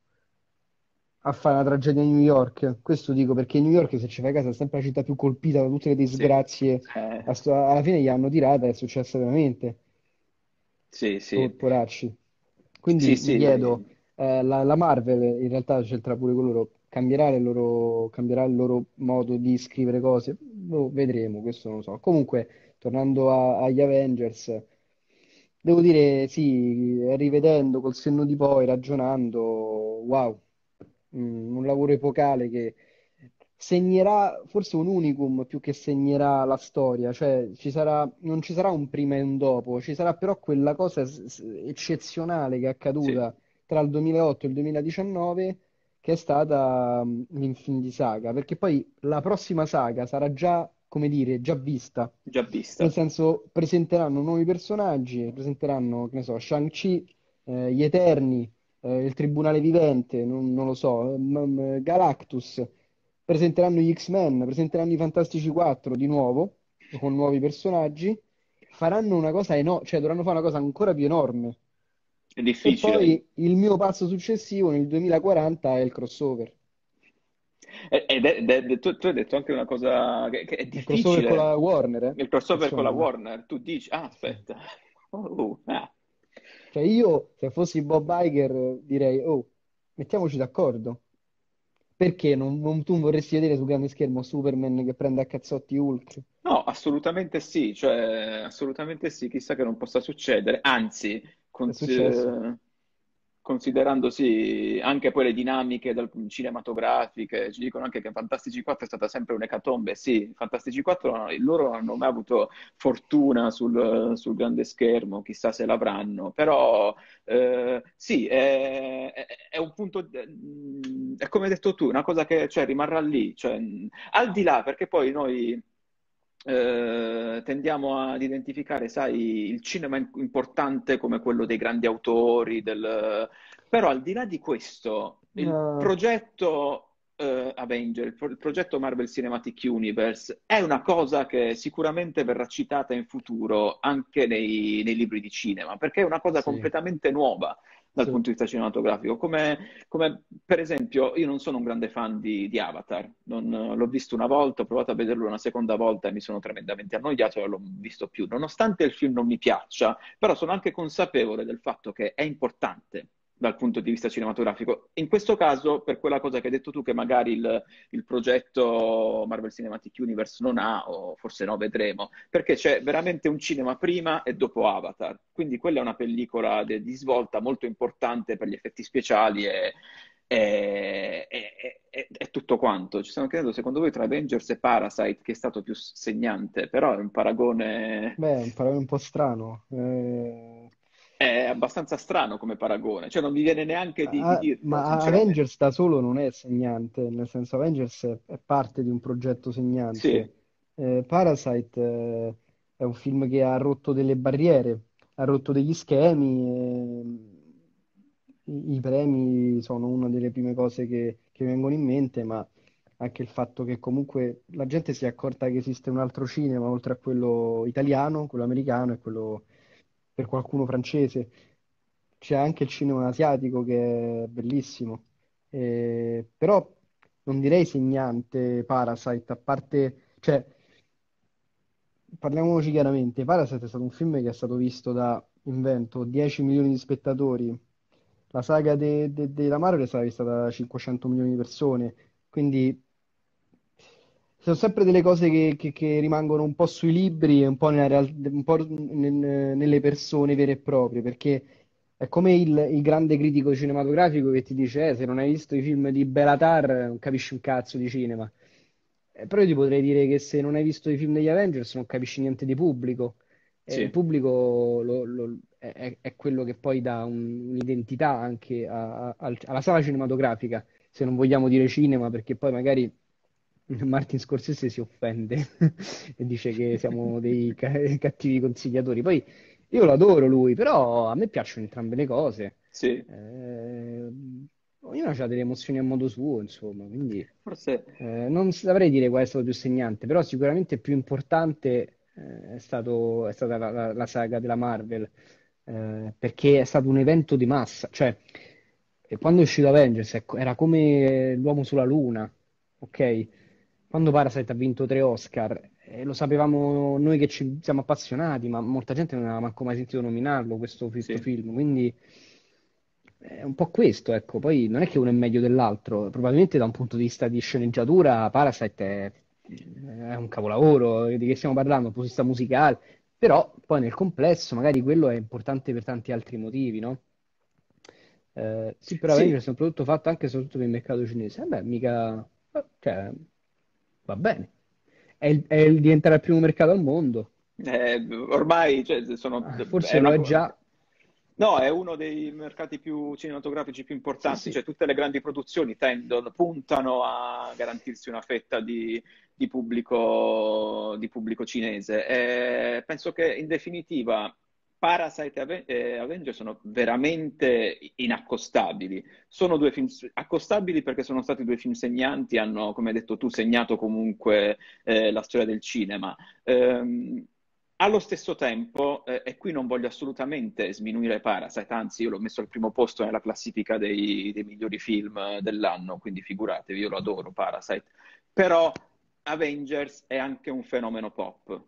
a fare una tragedia di New York. Questo dico perché New York, se ci fai caso, è sempre la città più colpita da tutte le disgrazie. Sì. Eh. Alla fine gli hanno tirata, è successa veramente. Sì, sì. Oh, poracci. Quindi sì, mi sì, chiedo... Sì. La, la Marvel in realtà c'entra pure con loro, cambierà il loro, cambierà il loro modo di scrivere cose, lo vedremo, questo non lo so. Comunque, tornando a, agli Avengers, devo dire sì, rivedendo col senno di poi, ragionando, wow, mm, un lavoro epocale che segnerà forse un unicum più che segnerà la storia, cioè ci sarà, non ci sarà un prima e un dopo, ci sarà però quella cosa eccezionale che è accaduta sì. tra il duemilaotto e il duemiladiciannove, che è stata um, l'Infinity Saga, perché poi la prossima saga sarà già, come dire, già vista. Già vista. Nel senso, presenteranno nuovi personaggi, presenteranno, che ne so, Shang-Chi, eh, gli Eterni, eh, il Tribunale Vivente, non, non lo so, Galactus, presenteranno gli X-Men, presenteranno i Fantastici quattro di nuovo, con nuovi personaggi, faranno una cosa enorme, cioè dovranno fare una cosa ancora più enorme. È difficile. E poi il mio passo successivo nel duemilaquaranta è il crossover. Ed è, ed è, tu, tu hai detto anche una cosa che, che è difficile. Il crossover con la Warner. Eh? Il crossover Insomma. con la Warner. Tu dici, ah aspetta. Oh, ah. Cioè io, se fossi Bob Iger, direi, oh, mettiamoci d'accordo. Perché non, non, tu vorresti vedere su grande schermo Superman che prende a cazzotti Hulk? No, assolutamente sì. Cioè, assolutamente sì. Chissà che non possa succedere. Anzi... considerando sì, anche poi le dinamiche dal, cinematografiche, ci dicono anche che Fantastici quattro è stata sempre un'ecatombe. Sì, Fantastici quattro loro non hanno mai avuto fortuna sul, sul grande schermo, chissà se l'avranno, però eh, sì, è, è, è un punto, è come hai detto tu, una cosa che cioè, rimarrà lì, cioè, al di là, perché poi noi... Eh, tendiamo ad identificare, sai, il cinema importante come quello dei grandi autori, del... però al di là di questo, il no. progetto eh, Avenger, il, pro- il progetto Marvel Cinematic Universe è una cosa che sicuramente verrà citata in futuro anche nei, nei libri di cinema, perché è una cosa sì. completamente nuova dal sì. punto di vista cinematografico, come, come per esempio io non sono un grande fan di, di Avatar, non, l'ho visto una volta, ho provato a vederlo una seconda volta e mi sono tremendamente annoiato e non l'ho visto più, nonostante il film non mi piaccia, però sono anche consapevole del fatto che è importante dal punto di vista cinematografico, in questo caso per quella cosa che hai detto tu che magari il, il progetto Marvel Cinematic Universe non ha, o forse no, vedremo, perché c'è veramente un cinema prima e dopo Avatar, quindi quella è una pellicola de, di svolta molto importante per gli effetti speciali e, e, e, e, e tutto quanto. Ci stiamo chiedendo secondo voi tra Avengers e Parasite che è stato più segnante, però è un paragone... Beh, è un paragone un po' strano... Eh... È abbastanza strano come paragone, cioè non mi viene neanche di, di dire. Ma Avengers da solo non è segnante, nel senso Avengers è parte di un progetto segnante. Sì. Eh, Parasite eh, è un film che ha rotto delle barriere, ha rotto degli schemi, eh, i, i premi sono una delle prime cose che, che vengono in mente, ma anche il fatto che comunque la gente si è accorta che esiste un altro cinema oltre a quello italiano, quello americano e quello... per qualcuno francese, c'è anche il cinema asiatico che è bellissimo, eh, però non direi segnante Parasite, a parte, cioè, parliamoci chiaramente, Parasite è stato un film che è stato visto da, invento, dieci milioni di spettatori, la saga de, de, della Marvel è stata vista da cinquecento milioni di persone, quindi sono sempre delle cose che, che, che rimangono un po' sui libri e un po', nella real... un po' nel, nelle persone vere e proprie, perché È come il, il grande critico cinematografico che ti dice eh, se non hai visto i film di Belatar non capisci un cazzo di cinema. Eh, però io ti potrei dire che se non hai visto i film degli Avengers non capisci niente di pubblico. Eh, sì. Il pubblico lo, lo, è, è quello che poi dà un, un'identità anche a, a, alla sala cinematografica, se non vogliamo dire cinema, perché poi magari Martin Scorsese si offende e dice che siamo dei ca- cattivi consigliatori. Poi io lo adoro lui, però a me piacciono entrambe le cose. Sì. Eh, ognuno ha delle emozioni a modo suo, insomma, quindi forse eh, non saprei dire qual è stato più segnante, però sicuramente più importante eh, è stato è stata la, la, la saga della Marvel, eh, perché è stato un evento di massa. Cioè, quando è uscito Avengers era come l'uomo sulla luna, ok? Quando Parasite ha vinto tre Oscar, eh, lo sapevamo noi che ci siamo appassionati, ma molta gente non aveva manco mai sentito nominarlo questo, questo sì. film, quindi è un po' questo, ecco. Poi non è che uno è meglio dell'altro, probabilmente da un punto di vista di sceneggiatura Parasite è, è un capolavoro, di che stiamo parlando, dal punto di vista musicale, però poi nel complesso magari quello è importante per tanti altri motivi, no? Eh, sì, però Avengers sì. è un prodotto fatto anche e soprattutto per il mercato cinese, eh beh, mica... Cioè, va bene, è il, è il diventare il primo mercato al mondo. Eh, ormai cioè, sono ah, forse è lo una... è già. No, è uno dei mercati più cinematografici più importanti. Sì, sì. Cioè, tutte le grandi produzioni tendono, puntano a garantirsi una fetta di, di, pubblico, di pubblico cinese. E penso che in definitiva Parasite e Avengers sono veramente inaccostabili. Sono due film accostabili perché sono stati due film segnanti, hanno, come hai detto tu, segnato comunque eh, la storia del cinema. Ehm, allo stesso tempo, eh, e qui non voglio assolutamente sminuire Parasite, anzi io l'ho messo al primo posto nella classifica dei, dei migliori film dell'anno, quindi figuratevi, io lo adoro Parasite, però Avengers è anche un fenomeno pop.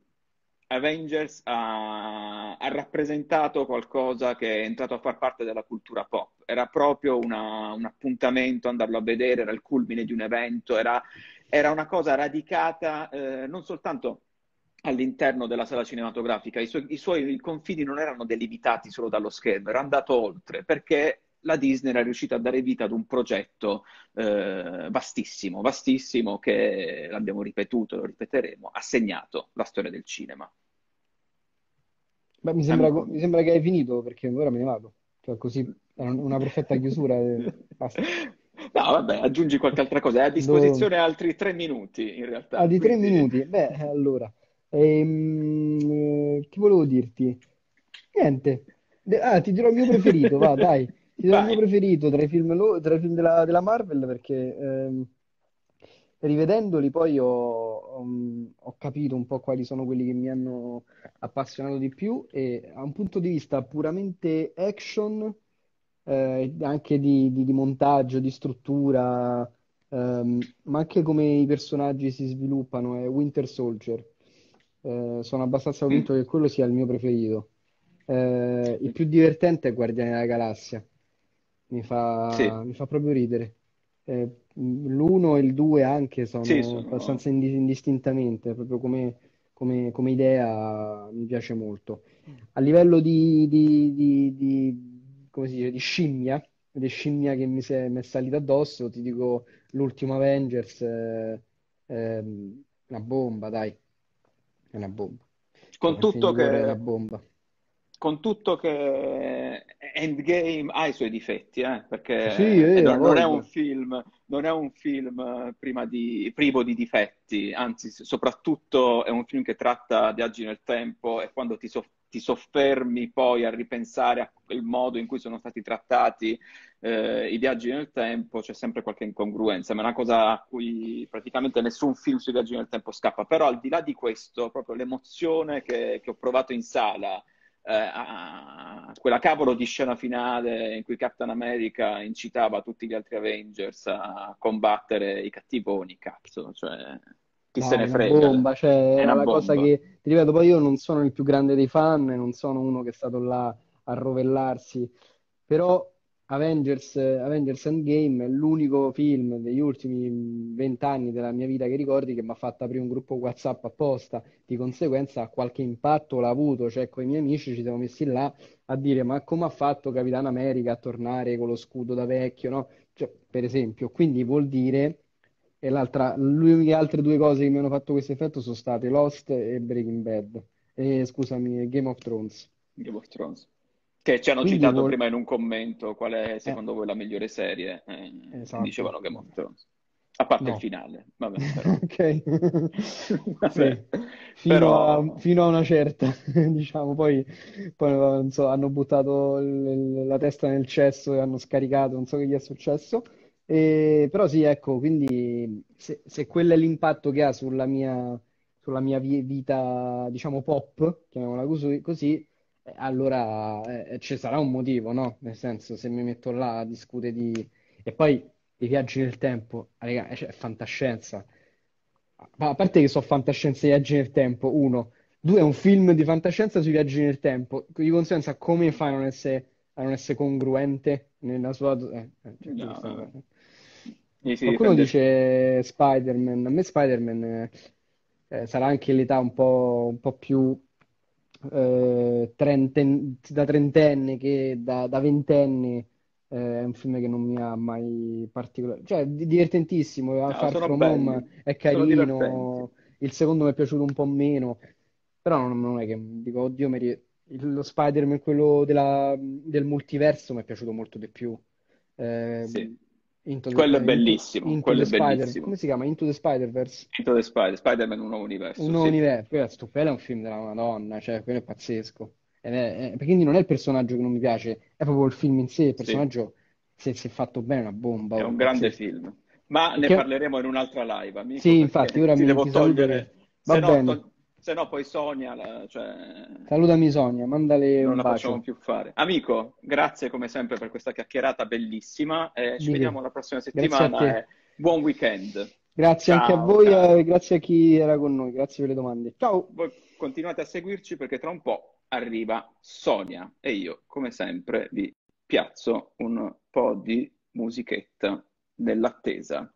Avengers ha, ha rappresentato qualcosa che è entrato a far parte della cultura pop, era proprio una, un appuntamento, andarlo a vedere, era il culmine di un evento, era, era una cosa radicata eh, non soltanto all'interno della sala cinematografica, i, su- i suoi i confini non erano delimitati solo dallo schermo, era andato oltre, perché la Disney era riuscita a dare vita ad un progetto eh, vastissimo, vastissimo che, l'abbiamo ripetuto, lo ripeteremo, ha segnato la storia del cinema. Beh, mi, sembra, mi sembra che hai finito, perché ora me ne vado. Cioè, così è una perfetta chiusura. Basta. No, vabbè, aggiungi qualche altra cosa. È a disposizione Do... altri tre minuti, in realtà. Ah, di quindi... tre minuti? Beh, allora. Ehm, che volevo dirti? Niente. Ah, ti dirò il mio preferito, va, dai. Il mio preferito tra i film, lo, tra i film della, della Marvel, perché ehm, rivedendoli poi ho, ho, ho capito un po' quali sono quelli che mi hanno appassionato di più, e a un punto di vista puramente action, eh, anche di, di, di montaggio, di struttura, ehm, ma anche come i personaggi si sviluppano, è Winter Soldier. Eh, sono abbastanza convinto che quello sia il mio preferito. Eh, il più divertente è Guardiani della Galassia. Mi fa, sì. mi fa proprio ridere. Eh, l'uno e il due anche sono, sì, sono... abbastanza indistintamente, proprio come, come, come idea mi piace molto. A livello di, di, di, di come si dice, di scimmia, di scimmia che mi, se, mi è salita addosso, ti dico l'ultimo Avengers, eh, eh, una bomba, dai, è una bomba. Con alla tutto che... È una bomba. Con tutto che Endgame ha i suoi difetti, eh? Perché sì, eh, non, non, è un film, non è un film prima di, privo di difetti, anzi soprattutto è un film che tratta viaggi nel tempo, e quando ti, soff- ti soffermi poi a ripensare al modo in cui sono stati trattati eh, i viaggi nel tempo, c'è sempre qualche incongruenza, ma è una cosa a cui praticamente nessun film sui viaggi nel tempo scappa. Però al di là di questo, proprio l'emozione che, che ho provato in sala, a quella cavolo di scena finale in cui Captain America incitava tutti gli altri Avengers a combattere i cattivoni, cazzo, cioè chi no, se ne frega, bomba, cioè, è una, una bomba. Cosa che, ti ripeto, poi io non sono il più grande dei fan, non sono uno che è stato là a rovellarsi, però Avengers, Avengers Endgame è l'unico film degli ultimi vent'anni della mia vita che ricordi che mi ha fatto aprire un gruppo WhatsApp apposta, di conseguenza qualche impatto l'ha avuto, cioè con i miei amici ci siamo messi là a dire ma come ha fatto Capitan America a tornare con lo scudo da vecchio, no? Cioè, per esempio, quindi vuol dire, e l'altra, le altre due cose che mi hanno fatto questo effetto sono state Lost e Breaking Bad, e, scusami, Game of Thrones. Game of Thrones. Che ci hanno Quindi citato vol- prima in un commento qual è secondo eh. voi la migliore serie, eh, esatto. Dicevano Game of Thrones, a parte no. il finale, vabbè, però. Ok, vabbè. Sì. Fino, però... a, fino a una certa, diciamo, poi, poi non so, hanno buttato l- la testa nel cesso e hanno scaricato, non so che gli è successo. Eh, però sì, ecco, quindi se, se quello è l'impatto che ha sulla mia, sulla mia vita, diciamo pop, chiamiamola così, così allora eh, ci sarà un motivo, no? Nel senso, se mi metto là a discutere di... E poi i viaggi nel tempo, ah, raga, cioè, è fantascienza. Ma a parte che so fantascienza e viaggi nel tempo, uno. Due, è un film di fantascienza sui viaggi nel tempo. Di conseguenza, come fai a non essere, a non essere congruente nella sua... Eh, cioè, no. Sì, sì, qualcuno prende... dice Spider-Man, a me Spider-Man eh, sarà anche l'età un po', un po' più eh, trenten... da trentenne che da, da ventenne, eh, è un film che non mi ha mai particolare, cioè divertentissimo, no, Far From Home è carino, il secondo mi è piaciuto un po' meno, però non, non è che dico oddio mi ri... lo Spider-Man quello della... del multiverso mi è piaciuto molto di più, eh, sì. Into quello the, è bellissimo, into, into quello è Spider. Bellissimo. Come si chiama? Into the Spider-Verse. Into the Spider, Spider-Man, un nuovo universo. Un nuovo sì. universo, quello è stupendo, è un film della Madonna, cioè quello è pazzesco. Ed è, è, quindi non è il personaggio che non mi piace, è proprio il film in sé, il personaggio sì. se, se fatto bene è una bomba. È un grande pazzesco. film, ma Perché... ne parleremo in un'altra live, amico. Sì, infatti, ora mi devo togliere. Va se bene. No, to- se no poi Sonia, la, cioè... salutami Sonia, mandale non un bacio. Non la facciamo più fare. Amico, grazie come sempre per questa chiacchierata bellissima, eh, ci vediamo la prossima settimana, eh. Buon weekend. Grazie ciao, anche a voi, eh, grazie a chi era con noi, grazie per le domande. Ciao. Voi continuate a seguirci perché tra un po' arriva Sonia e io come sempre vi piazzo un po' di musichetta dell'attesa.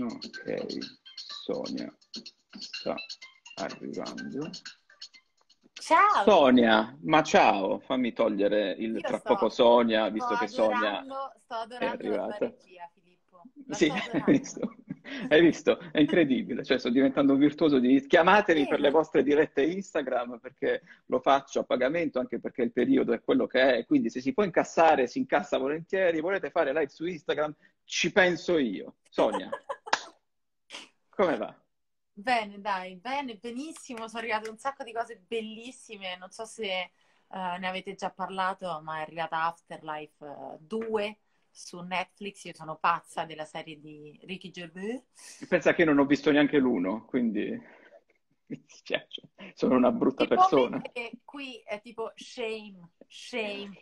Ok, Sonia sta arrivando. Ciao! Sonia, ma ciao! Fammi togliere il Io tra sto, poco Sonia, visto che Sonia sto adorando è la tua regia, Filippo. La sì, hai visto? hai visto? È incredibile, cioè sto diventando un virtuoso di... Chiamatemi sì, per le vostre dirette Instagram perché lo faccio a pagamento, anche perché il periodo è quello che è, quindi se si può incassare, si incassa volentieri. Volete fare live su Instagram? Ci penso io. Sonia, come va? Bene, dai, bene, benissimo. Sono arrivate un sacco di cose bellissime. Non so se uh, ne avete già parlato, ma è arrivata Afterlife uh, due su Netflix. Io sono pazza della serie di Ricky Gervais. Pensa che io non ho visto neanche l'uno, quindi mi dispiace. Sono una brutta tipo persona. Qui è tipo shame. Shame,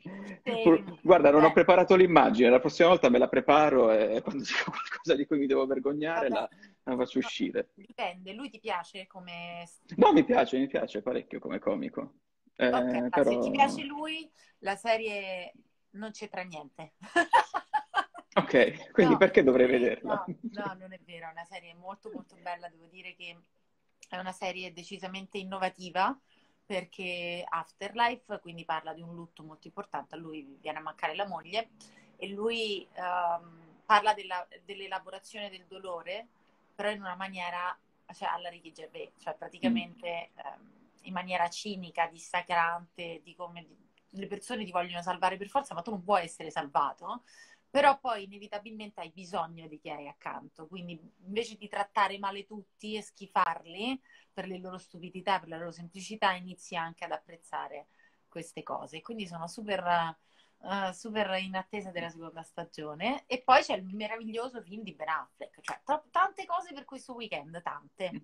shame. Guarda, non Beh. ho preparato l'immagine, la prossima volta me la preparo e quando c'è qualcosa di cui mi devo vergognare la, la faccio no, uscire. Dipende, lui ti piace come... No, mi piace, mi piace parecchio come comico. Eh, okay, però... ma se ti piace lui, la serie non c'entra niente. Ok, quindi no, perché dovrei vederla? No, no, non è vero, è una serie molto molto bella, devo dire che è una serie decisamente innovativa. Perché Afterlife, quindi parla di un lutto molto importante, a lui viene a mancare la moglie e lui um, parla della, dell'elaborazione del dolore, però in una maniera, cioè alla Ricky Gervais, cioè praticamente mm. um, in maniera cinica, dissacrante, di come le persone ti vogliono salvare per forza, ma tu non vuoi essere salvato, però poi inevitabilmente hai bisogno di chi hai accanto, quindi invece di trattare male tutti e schifarli per le loro stupidità, per la loro semplicità, inizi anche ad apprezzare queste cose, quindi sono super uh, super in attesa della seconda stagione. E poi c'è il meraviglioso film di Ben Affleck, cioè t- tante cose per questo weekend, tante.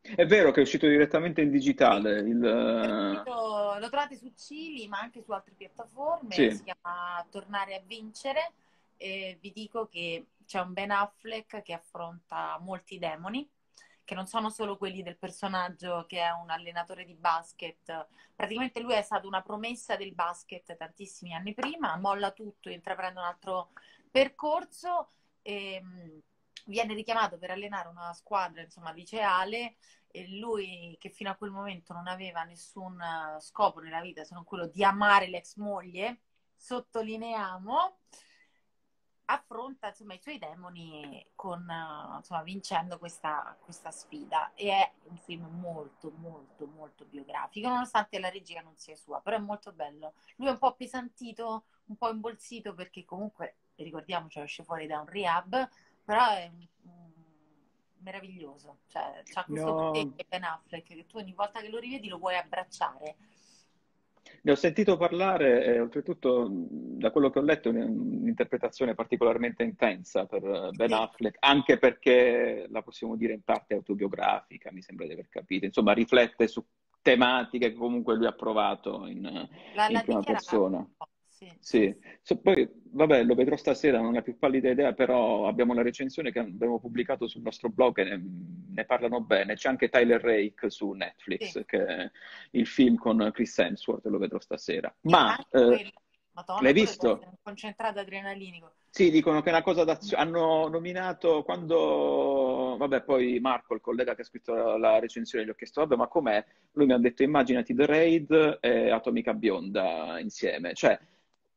È vero che è uscito direttamente in digitale. Sì, il... uscito, lo trovate su Civi, ma anche su altre piattaforme, sì. Si chiama Tornare a vincere, e vi dico che c'è un Ben Affleck che affronta molti demoni, che non sono solo quelli del personaggio che è un allenatore di basket. Praticamente lui è stato una promessa del basket tantissimi anni prima, molla tutto, intraprende un altro percorso, e viene richiamato per allenare una squadra, insomma, liceale, e lui, che fino a quel momento non aveva nessun scopo nella vita se non quello di amare l'ex moglie, sottolineiamo, affronta, insomma, i suoi demoni con, insomma, vincendo questa, questa sfida. E è un film molto, molto, molto biografico, nonostante la regia non sia sua, però è molto bello. Lui è un po' appesantito, un po' imbolsito, perché comunque, ricordiamoci, esce fuori da un rehab, però è un, un, meraviglioso. Cioè, c'ha questo no. potere Ben Affleck, che tu ogni volta che lo rivedi lo vuoi abbracciare. Ne ho sentito parlare e oltretutto, da quello che ho letto, un'interpretazione particolarmente intensa per Ben Affleck, anche perché la possiamo dire in parte autobiografica, mi sembra di aver capito. Insomma, riflette su tematiche che comunque lui ha provato in, la, in la prima persona. Sì. Sì. So, poi, vabbè, lo vedrò stasera, non ho la più pallida idea, però abbiamo la recensione che abbiamo pubblicato sul nostro blog e ne, ne parlano bene. C'è anche Tyler Rake su Netflix, sì. Che è il film con Chris Hemsworth, lo vedrò stasera. E ma eh, Madonna, l'hai visto? Concentrato adrenalinico. Sì, dicono che è una cosa d'azione. Hanno nominato quando, vabbè, poi Marco, il collega che ha scritto la, la recensione, gli ho chiesto, vabbè, ma com'è? Lui mi ha detto, immaginati The Raid e Atomica Bionda insieme, cioè.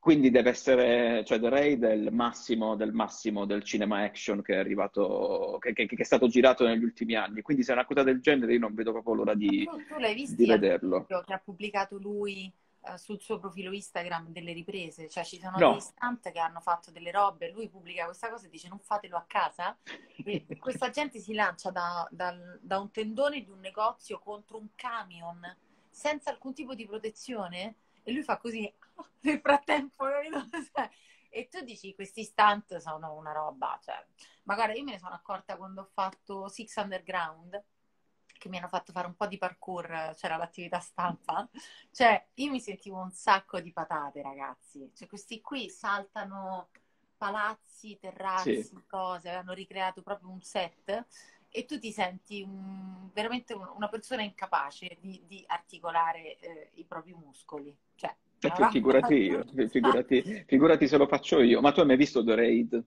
Quindi deve essere, cioè The Raid è il massimo del massimo del cinema action che è arrivato, che, che, che è stato girato negli ultimi anni. Quindi se è una cosa del genere io non vedo proprio l'ora di, tu, tu l'hai visto di vederlo. Che ha pubblicato lui uh, sul suo profilo Instagram delle riprese, cioè ci sono no. degli stunt che hanno fatto delle robe, lui pubblica questa cosa e dice non fatelo a casa. E questa gente si lancia da, da, da un tendone di un negozio contro un camion senza alcun tipo di protezione. E lui fa così, nel frattempo, e tu dici, questi stunt sono una roba, cioè. Ma guarda, io me ne sono accorta quando ho fatto Six Underground, che mi hanno fatto fare un po' di parkour, c'era l'attività stampa, cioè io mi sentivo un sacco di patate, ragazzi, cioè questi qui saltano palazzi, terrazzi, sì. Cose, hanno ricreato proprio un set, e tu ti senti um, veramente un, una persona incapace di, di articolare eh, i propri muscoli. Cioè, tu figurati io, figurati, figurati se lo faccio io. Ma tu hai mai visto The Raid?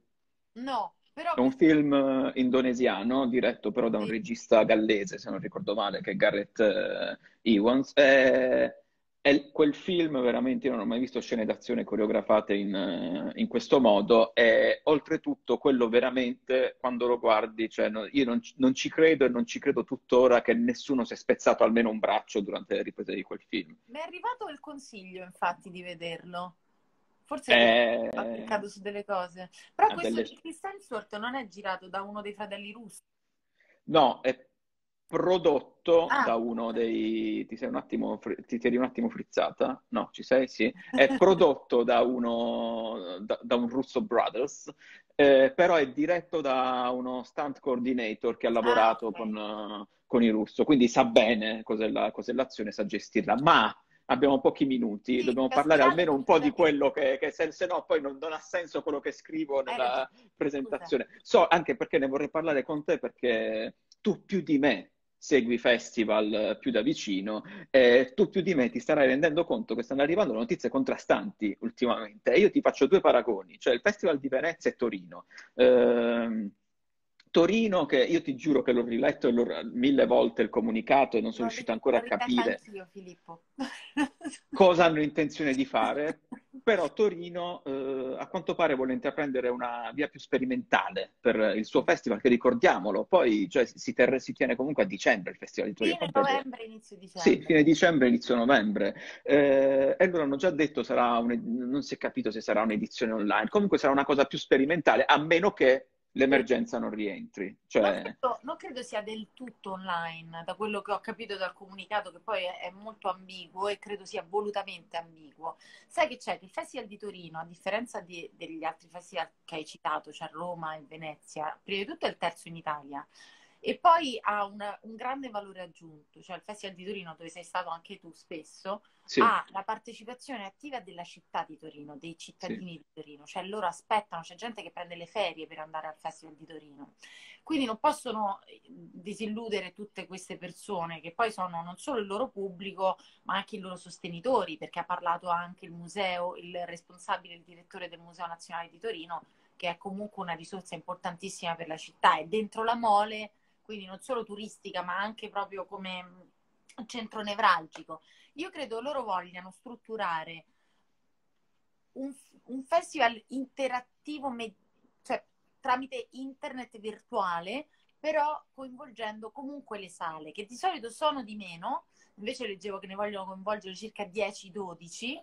No, però... È un film indonesiano, diretto però da un sì. regista gallese, se non ricordo male, che è Gareth eh, Evans. È, è quel film, veramente, io non ho mai visto scene d'azione coreografate in, in questo modo. E oltretutto, quello veramente, quando lo guardi, cioè, no, io non, non ci credo e non ci credo tuttora che nessuno si è spezzato almeno un braccio durante le riprese di quel film. Mi è arrivato il consiglio, infatti, di vederlo. Forse eh... ho applicato su delle cose. Però ah, questo delle... Chris Hemsworth non è girato da uno dei fratelli russi? No, è... prodotto ah. da uno dei... Ti sei un attimo... Ti tieni un attimo frizzata? No, ci sei? Sì. È prodotto da uno... Da, da un Russo Brothers, eh, però è diretto da uno stunt coordinator che ha lavorato ah, okay. con, con il russo, quindi sa bene cos'è, la, cos'è l'azione, sa gestirla, ma... Abbiamo pochi minuti, sì, dobbiamo parlare almeno un po' di quello che, che se, se no poi non, non ha senso quello che scrivo nella eh, presentazione. Scusa. So, anche perché ne vorrei parlare con te, perché tu più di me segui festival più da vicino, e tu più di me ti starai rendendo conto che stanno arrivando notizie contrastanti ultimamente. E io ti faccio due paragoni, cioè il Festival di Venezia e Torino. Ehm, Torino, che io ti giuro che l'ho riletto mille volte il comunicato e non sono no, riuscito ancora a capire anch'io, Filippo. Cosa hanno intenzione di fare, però Torino eh, a quanto pare vuole intraprendere una via più sperimentale per il suo festival, che ricordiamolo, poi cioè, si, ter- si tiene comunque a dicembre il Festival di Torino. Fine novembre, inizio dicembre. Sì, fine dicembre, inizio novembre. Eh, e loro hanno già detto, sarà un, non si è capito se sarà un'edizione online, comunque sarà una cosa più sperimentale, a meno che l'emergenza non rientri. Cioè... Credo, non credo sia del tutto online, da quello che ho capito dal comunicato, che poi è molto ambiguo e credo sia volutamente ambiguo. Sai che c'è? Che il Festival di Torino, a differenza di, degli altri festival che hai citato, cioè Roma e Venezia, prima di tutto è il terzo in Italia. E poi ha una, un grande valore aggiunto, cioè il Festival di Torino, dove sei stato anche tu spesso, sì, ha la partecipazione attiva della città di Torino, dei cittadini, sì, di Torino, cioè loro aspettano, c'è gente che prende le ferie per andare al Festival di Torino. Quindi non possono disilludere tutte queste persone, che poi sono non solo il loro pubblico, ma anche i loro sostenitori, perché ha parlato anche il museo, il responsabile, il direttore del Museo Nazionale di Torino, che è comunque una risorsa importantissima per la città, è dentro la mole, quindi non solo turistica, ma anche proprio come centro nevralgico. Io credo loro vogliano strutturare un, un festival interattivo, cioè tramite internet virtuale, però coinvolgendo comunque le sale, che di solito sono di meno, invece leggevo che ne vogliono coinvolgere circa dieci dodici,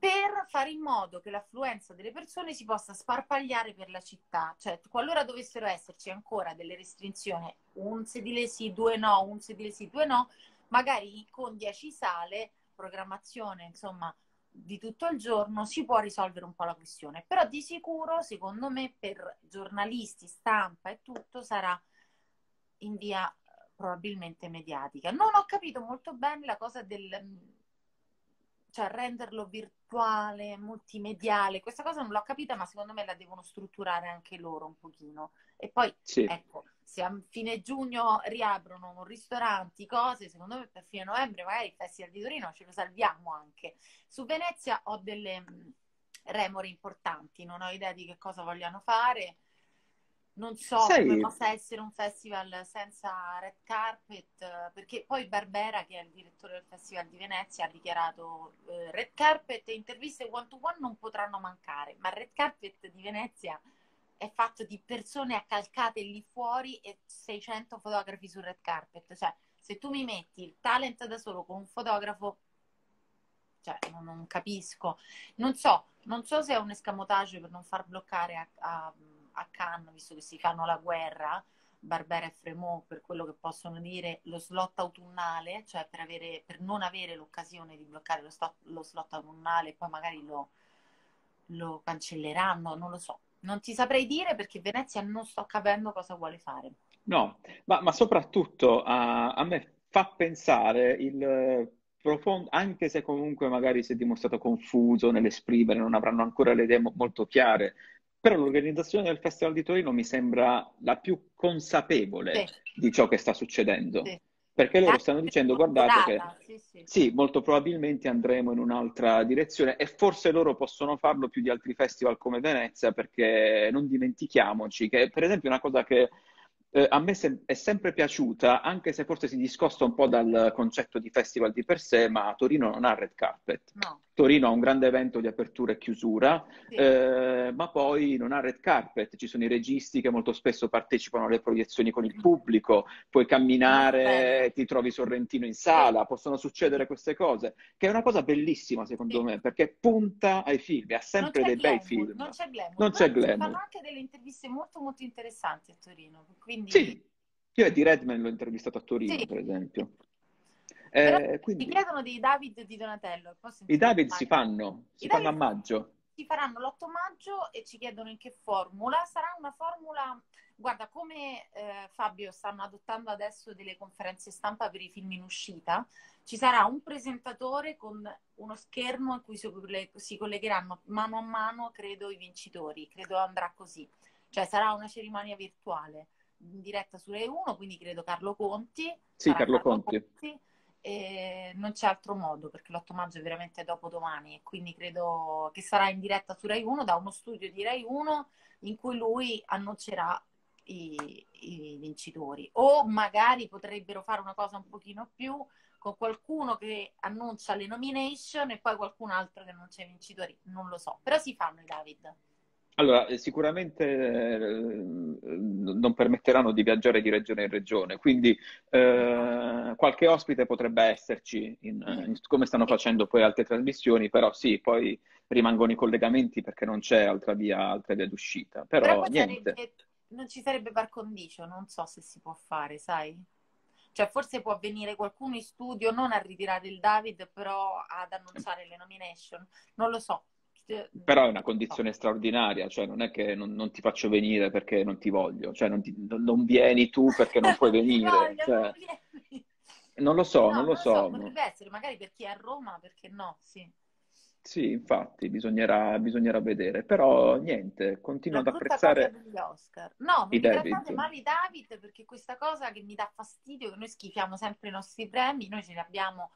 per fare in modo che l'affluenza delle persone si possa sparpagliare per la città. Cioè, qualora dovessero esserci ancora delle restrizioni, un sedile sì, due no, un sedile sì, due no, magari con dieci sale, programmazione, insomma, di tutto il giorno, si può risolvere un po' la questione. Però di sicuro, secondo me, per giornalisti, stampa e tutto, sarà in via probabilmente mediatica. Non ho capito molto bene la cosa del... cioè renderlo virtuale, multimediale, questa cosa non l'ho capita, ma secondo me la devono strutturare anche loro un pochino. E poi, sì, ecco, se a fine giugno riaprono ristoranti, cose, secondo me per fine novembre magari il Festival di Torino ce lo salviamo anche. Su Venezia ho delle remore importanti, non ho idea di che cosa vogliano fare, non so, sì, come possa essere un festival senza red carpet, perché poi Barbera, che è il direttore del Festival di Venezia, ha dichiarato eh, red carpet e interviste one to one non potranno mancare, ma il red carpet di Venezia è fatto di persone accalcate lì fuori e seicento fotografi sul red carpet. Cioè, se tu mi metti il talent da solo con un fotografo, cioè, non, non capisco. Non so, non so se è un escamotage per non far bloccare a... a a Cannes, visto che si fanno la guerra Barbera e Fremont per quello che possono dire lo slot autunnale, cioè per, avere, per non avere l'occasione di bloccare lo, sto, lo slot autunnale, poi magari lo, lo cancelleranno, non lo so, non ti saprei dire, perché Venezia non sto capendo cosa vuole fare. No, ma, ma soprattutto a, a me fa pensare il profondo, anche se comunque magari si è dimostrato confuso nell'esprimere, non avranno ancora le idee molto chiare, però l'organizzazione del Festival di Torino mi sembra la più consapevole, sì, di ciò che sta succedendo, sì, perché loro stanno dicendo, guardate, che sì, sì. sì, molto probabilmente andremo in un'altra direzione, e forse loro possono farlo più di altri festival come Venezia, perché non dimentichiamoci che, per esempio, una cosa che eh, a me se è sempre piaciuta, anche se forse si discosta un po' dal concetto di festival di per sé, ma Torino non ha red carpet. No. Torino ha un grande evento di apertura e chiusura, sì, eh, ma poi non ha red carpet, ci sono i registi che molto spesso partecipano alle proiezioni con il pubblico, puoi camminare, sì, ti trovi Sorrentino in sala, sì, possono succedere queste cose, che è una cosa bellissima secondo, sì, me, perché punta ai film, ha sempre dei glamour, bei film. Non c'è glamour, non c'è glamour. Fanno anche delle interviste molto molto interessanti a Torino. Quindi... Sì, io Eddie Redman l'ho intervistato a Torino, sì, per esempio. Eh, quindi, ti chiedono dei David di Donatello. I David si fanno, si I fanno David a maggio. Si faranno l'otto maggio e ci chiedono in che formula. Sarà una formula, guarda, come eh, Fabio stanno adottando adesso delle conferenze stampa per i film in uscita. Ci sarà un presentatore con uno schermo in cui si collegheranno mano a mano, credo, i vincitori. Credo andrà così. Cioè sarà una cerimonia virtuale in diretta su Rai uno, quindi credo Carlo Conti. Sì, Carlo, Carlo Conti. Conti. E non c'è altro modo, perché l'otto maggio è veramente dopodomani, e quindi credo che sarà in diretta su Rai uno da uno studio di Rai uno in cui lui annuncerà i, i vincitori, o magari potrebbero fare una cosa un pochino più con qualcuno che annuncia le nomination e poi qualcun altro che annuncia i vincitori, non lo so, però si fanno i David. Allora, sicuramente eh, non permetteranno di viaggiare di regione in regione, quindi eh, qualche ospite potrebbe esserci, in, in, come stanno facendo poi altre trasmissioni, però sì, poi rimangono i collegamenti perché non c'è altra via, altra via d'uscita. Però, però niente. Sarebbe, non ci sarebbe par condicio, non so se si può fare, sai? Cioè forse può venire qualcuno in studio, non a ritirare il David, però ad annunciare le nomination, non lo so. Però è una condizione straordinaria, cioè non è che non, non ti faccio venire perché non ti voglio, cioè non, ti, non vieni tu perché non puoi venire. voglio, cioè... Non lo so, no, non lo so. so. Potrebbe essere, magari per chi è a Roma, perché no, sì. Sì, infatti, bisognerà, bisognerà vedere. Però niente, continuo ad apprezzare degli Oscar. No, mi trattate male i David, perché questa cosa che mi dà fastidio, che noi schifiamo sempre i nostri premi, noi ce li abbiamo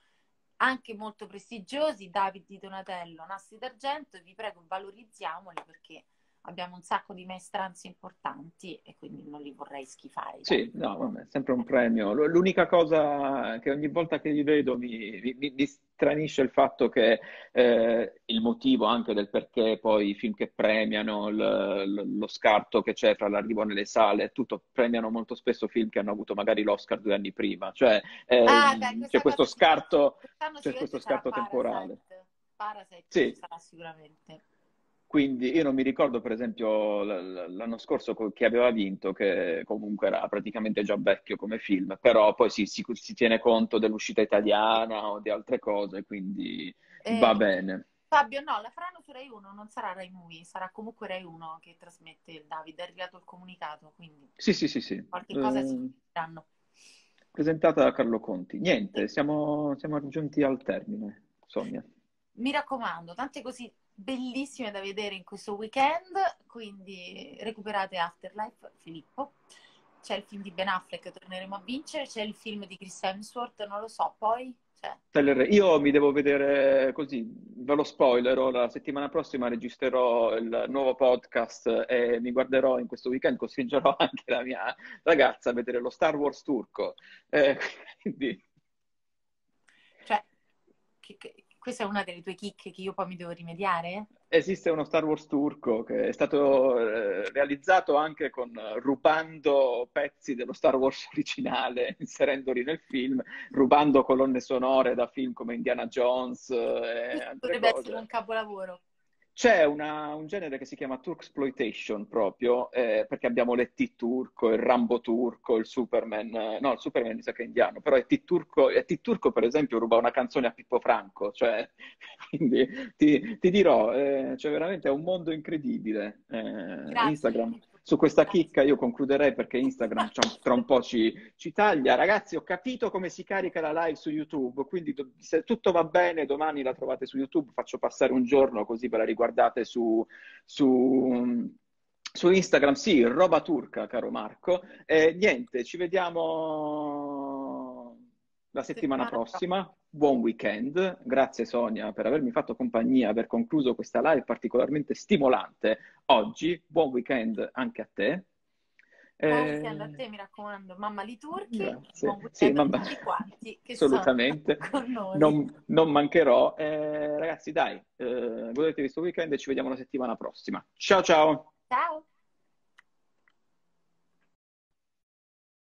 anche molto prestigiosi, David di Donatello, Nastri d'Argento, e vi prego valorizziamoli perché abbiamo un sacco di maestranze importanti e quindi non li vorrei schifare. Sì, no, vabbè, sempre un premio. L'unica cosa che ogni volta che li vedo mi, mi, mi stranisce il fatto che eh, il motivo anche del perché poi i film che premiano, l, lo scarto che c'è fra l'arrivo nelle sale e tutto, premiano molto spesso film che hanno avuto magari l'Oscar due anni prima. Cioè eh, ah, c'è questo scarto, c'è questo scarto temporale. Parasite, Parasite sì. Sarà sicuramente. Quindi io non mi ricordo, per esempio, l'anno scorso chi aveva vinto, che comunque era praticamente già vecchio come film, però poi si, si, si tiene conto dell'uscita italiana o di altre cose, quindi eh, va bene. Fabio, no, la faranno su Rai uno, non sarà Rai Movie, sarà comunque Rai uno che trasmette il David, è arrivato il comunicato, quindi... Sì, sì, sì, sì. Qualche cosa eh, si danno. Presentata da Carlo Conti. Niente, siamo, siamo giunti al termine, Sonia. Mi raccomando, tante così... bellissime da vedere in questo weekend, quindi recuperate Afterlife, Filippo, c'è il film di Ben Affleck, Torneremo a vincere, c'è il film di Chris Hemsworth, non lo so, poi cioè... Io mi devo vedere così, ve lo spoilerò, la settimana prossima registrerò il nuovo podcast e mi guarderò in questo weekend, costringerò anche la mia ragazza a vedere lo Star Wars turco, eh, quindi... Cioè, che... che... Questa è una delle tue chicche che io poi mi devo rimediare? Esiste uno Star Wars turco che è stato eh, realizzato anche con rubando pezzi dello Star Wars originale, inserendoli nel film, rubando colonne sonore da film come Indiana Jones e potrebbe cose. Essere un capolavoro. C'è un genere che si chiama Turksploitation proprio, eh, perché abbiamo l'E T turco, il Rambo turco, il Superman, eh, no, il Superman mi sa che è indiano, però E T turco, turco per esempio ruba una canzone a Pippo Franco, cioè, quindi ti, ti dirò, eh, cioè veramente è un mondo incredibile, eh, Instagram. Su questa chicca io concluderei perché Instagram tra un po' ci, ci taglia. Ragazzi, ho capito come si carica la live su YouTube, quindi se tutto va bene domani la trovate su YouTube, faccio passare un giorno così ve la riguardate su, su, su Instagram. Sì, roba turca, caro Marco. E niente, ci vediamo la settimana prossima. Buon weekend, grazie Sonia per avermi fatto compagnia, aver concluso questa live particolarmente stimolante oggi, buon weekend anche a te. Buon eh... weekend a te, mi raccomando, mamma li turchi, grazie. Buon weekend sì, mamma... a tutti quanti che assolutamente. Sono con noi. Non, non mancherò, eh, ragazzi dai, eh, godetevi questo weekend e ci vediamo la settimana prossima. Ciao ciao! Ciao!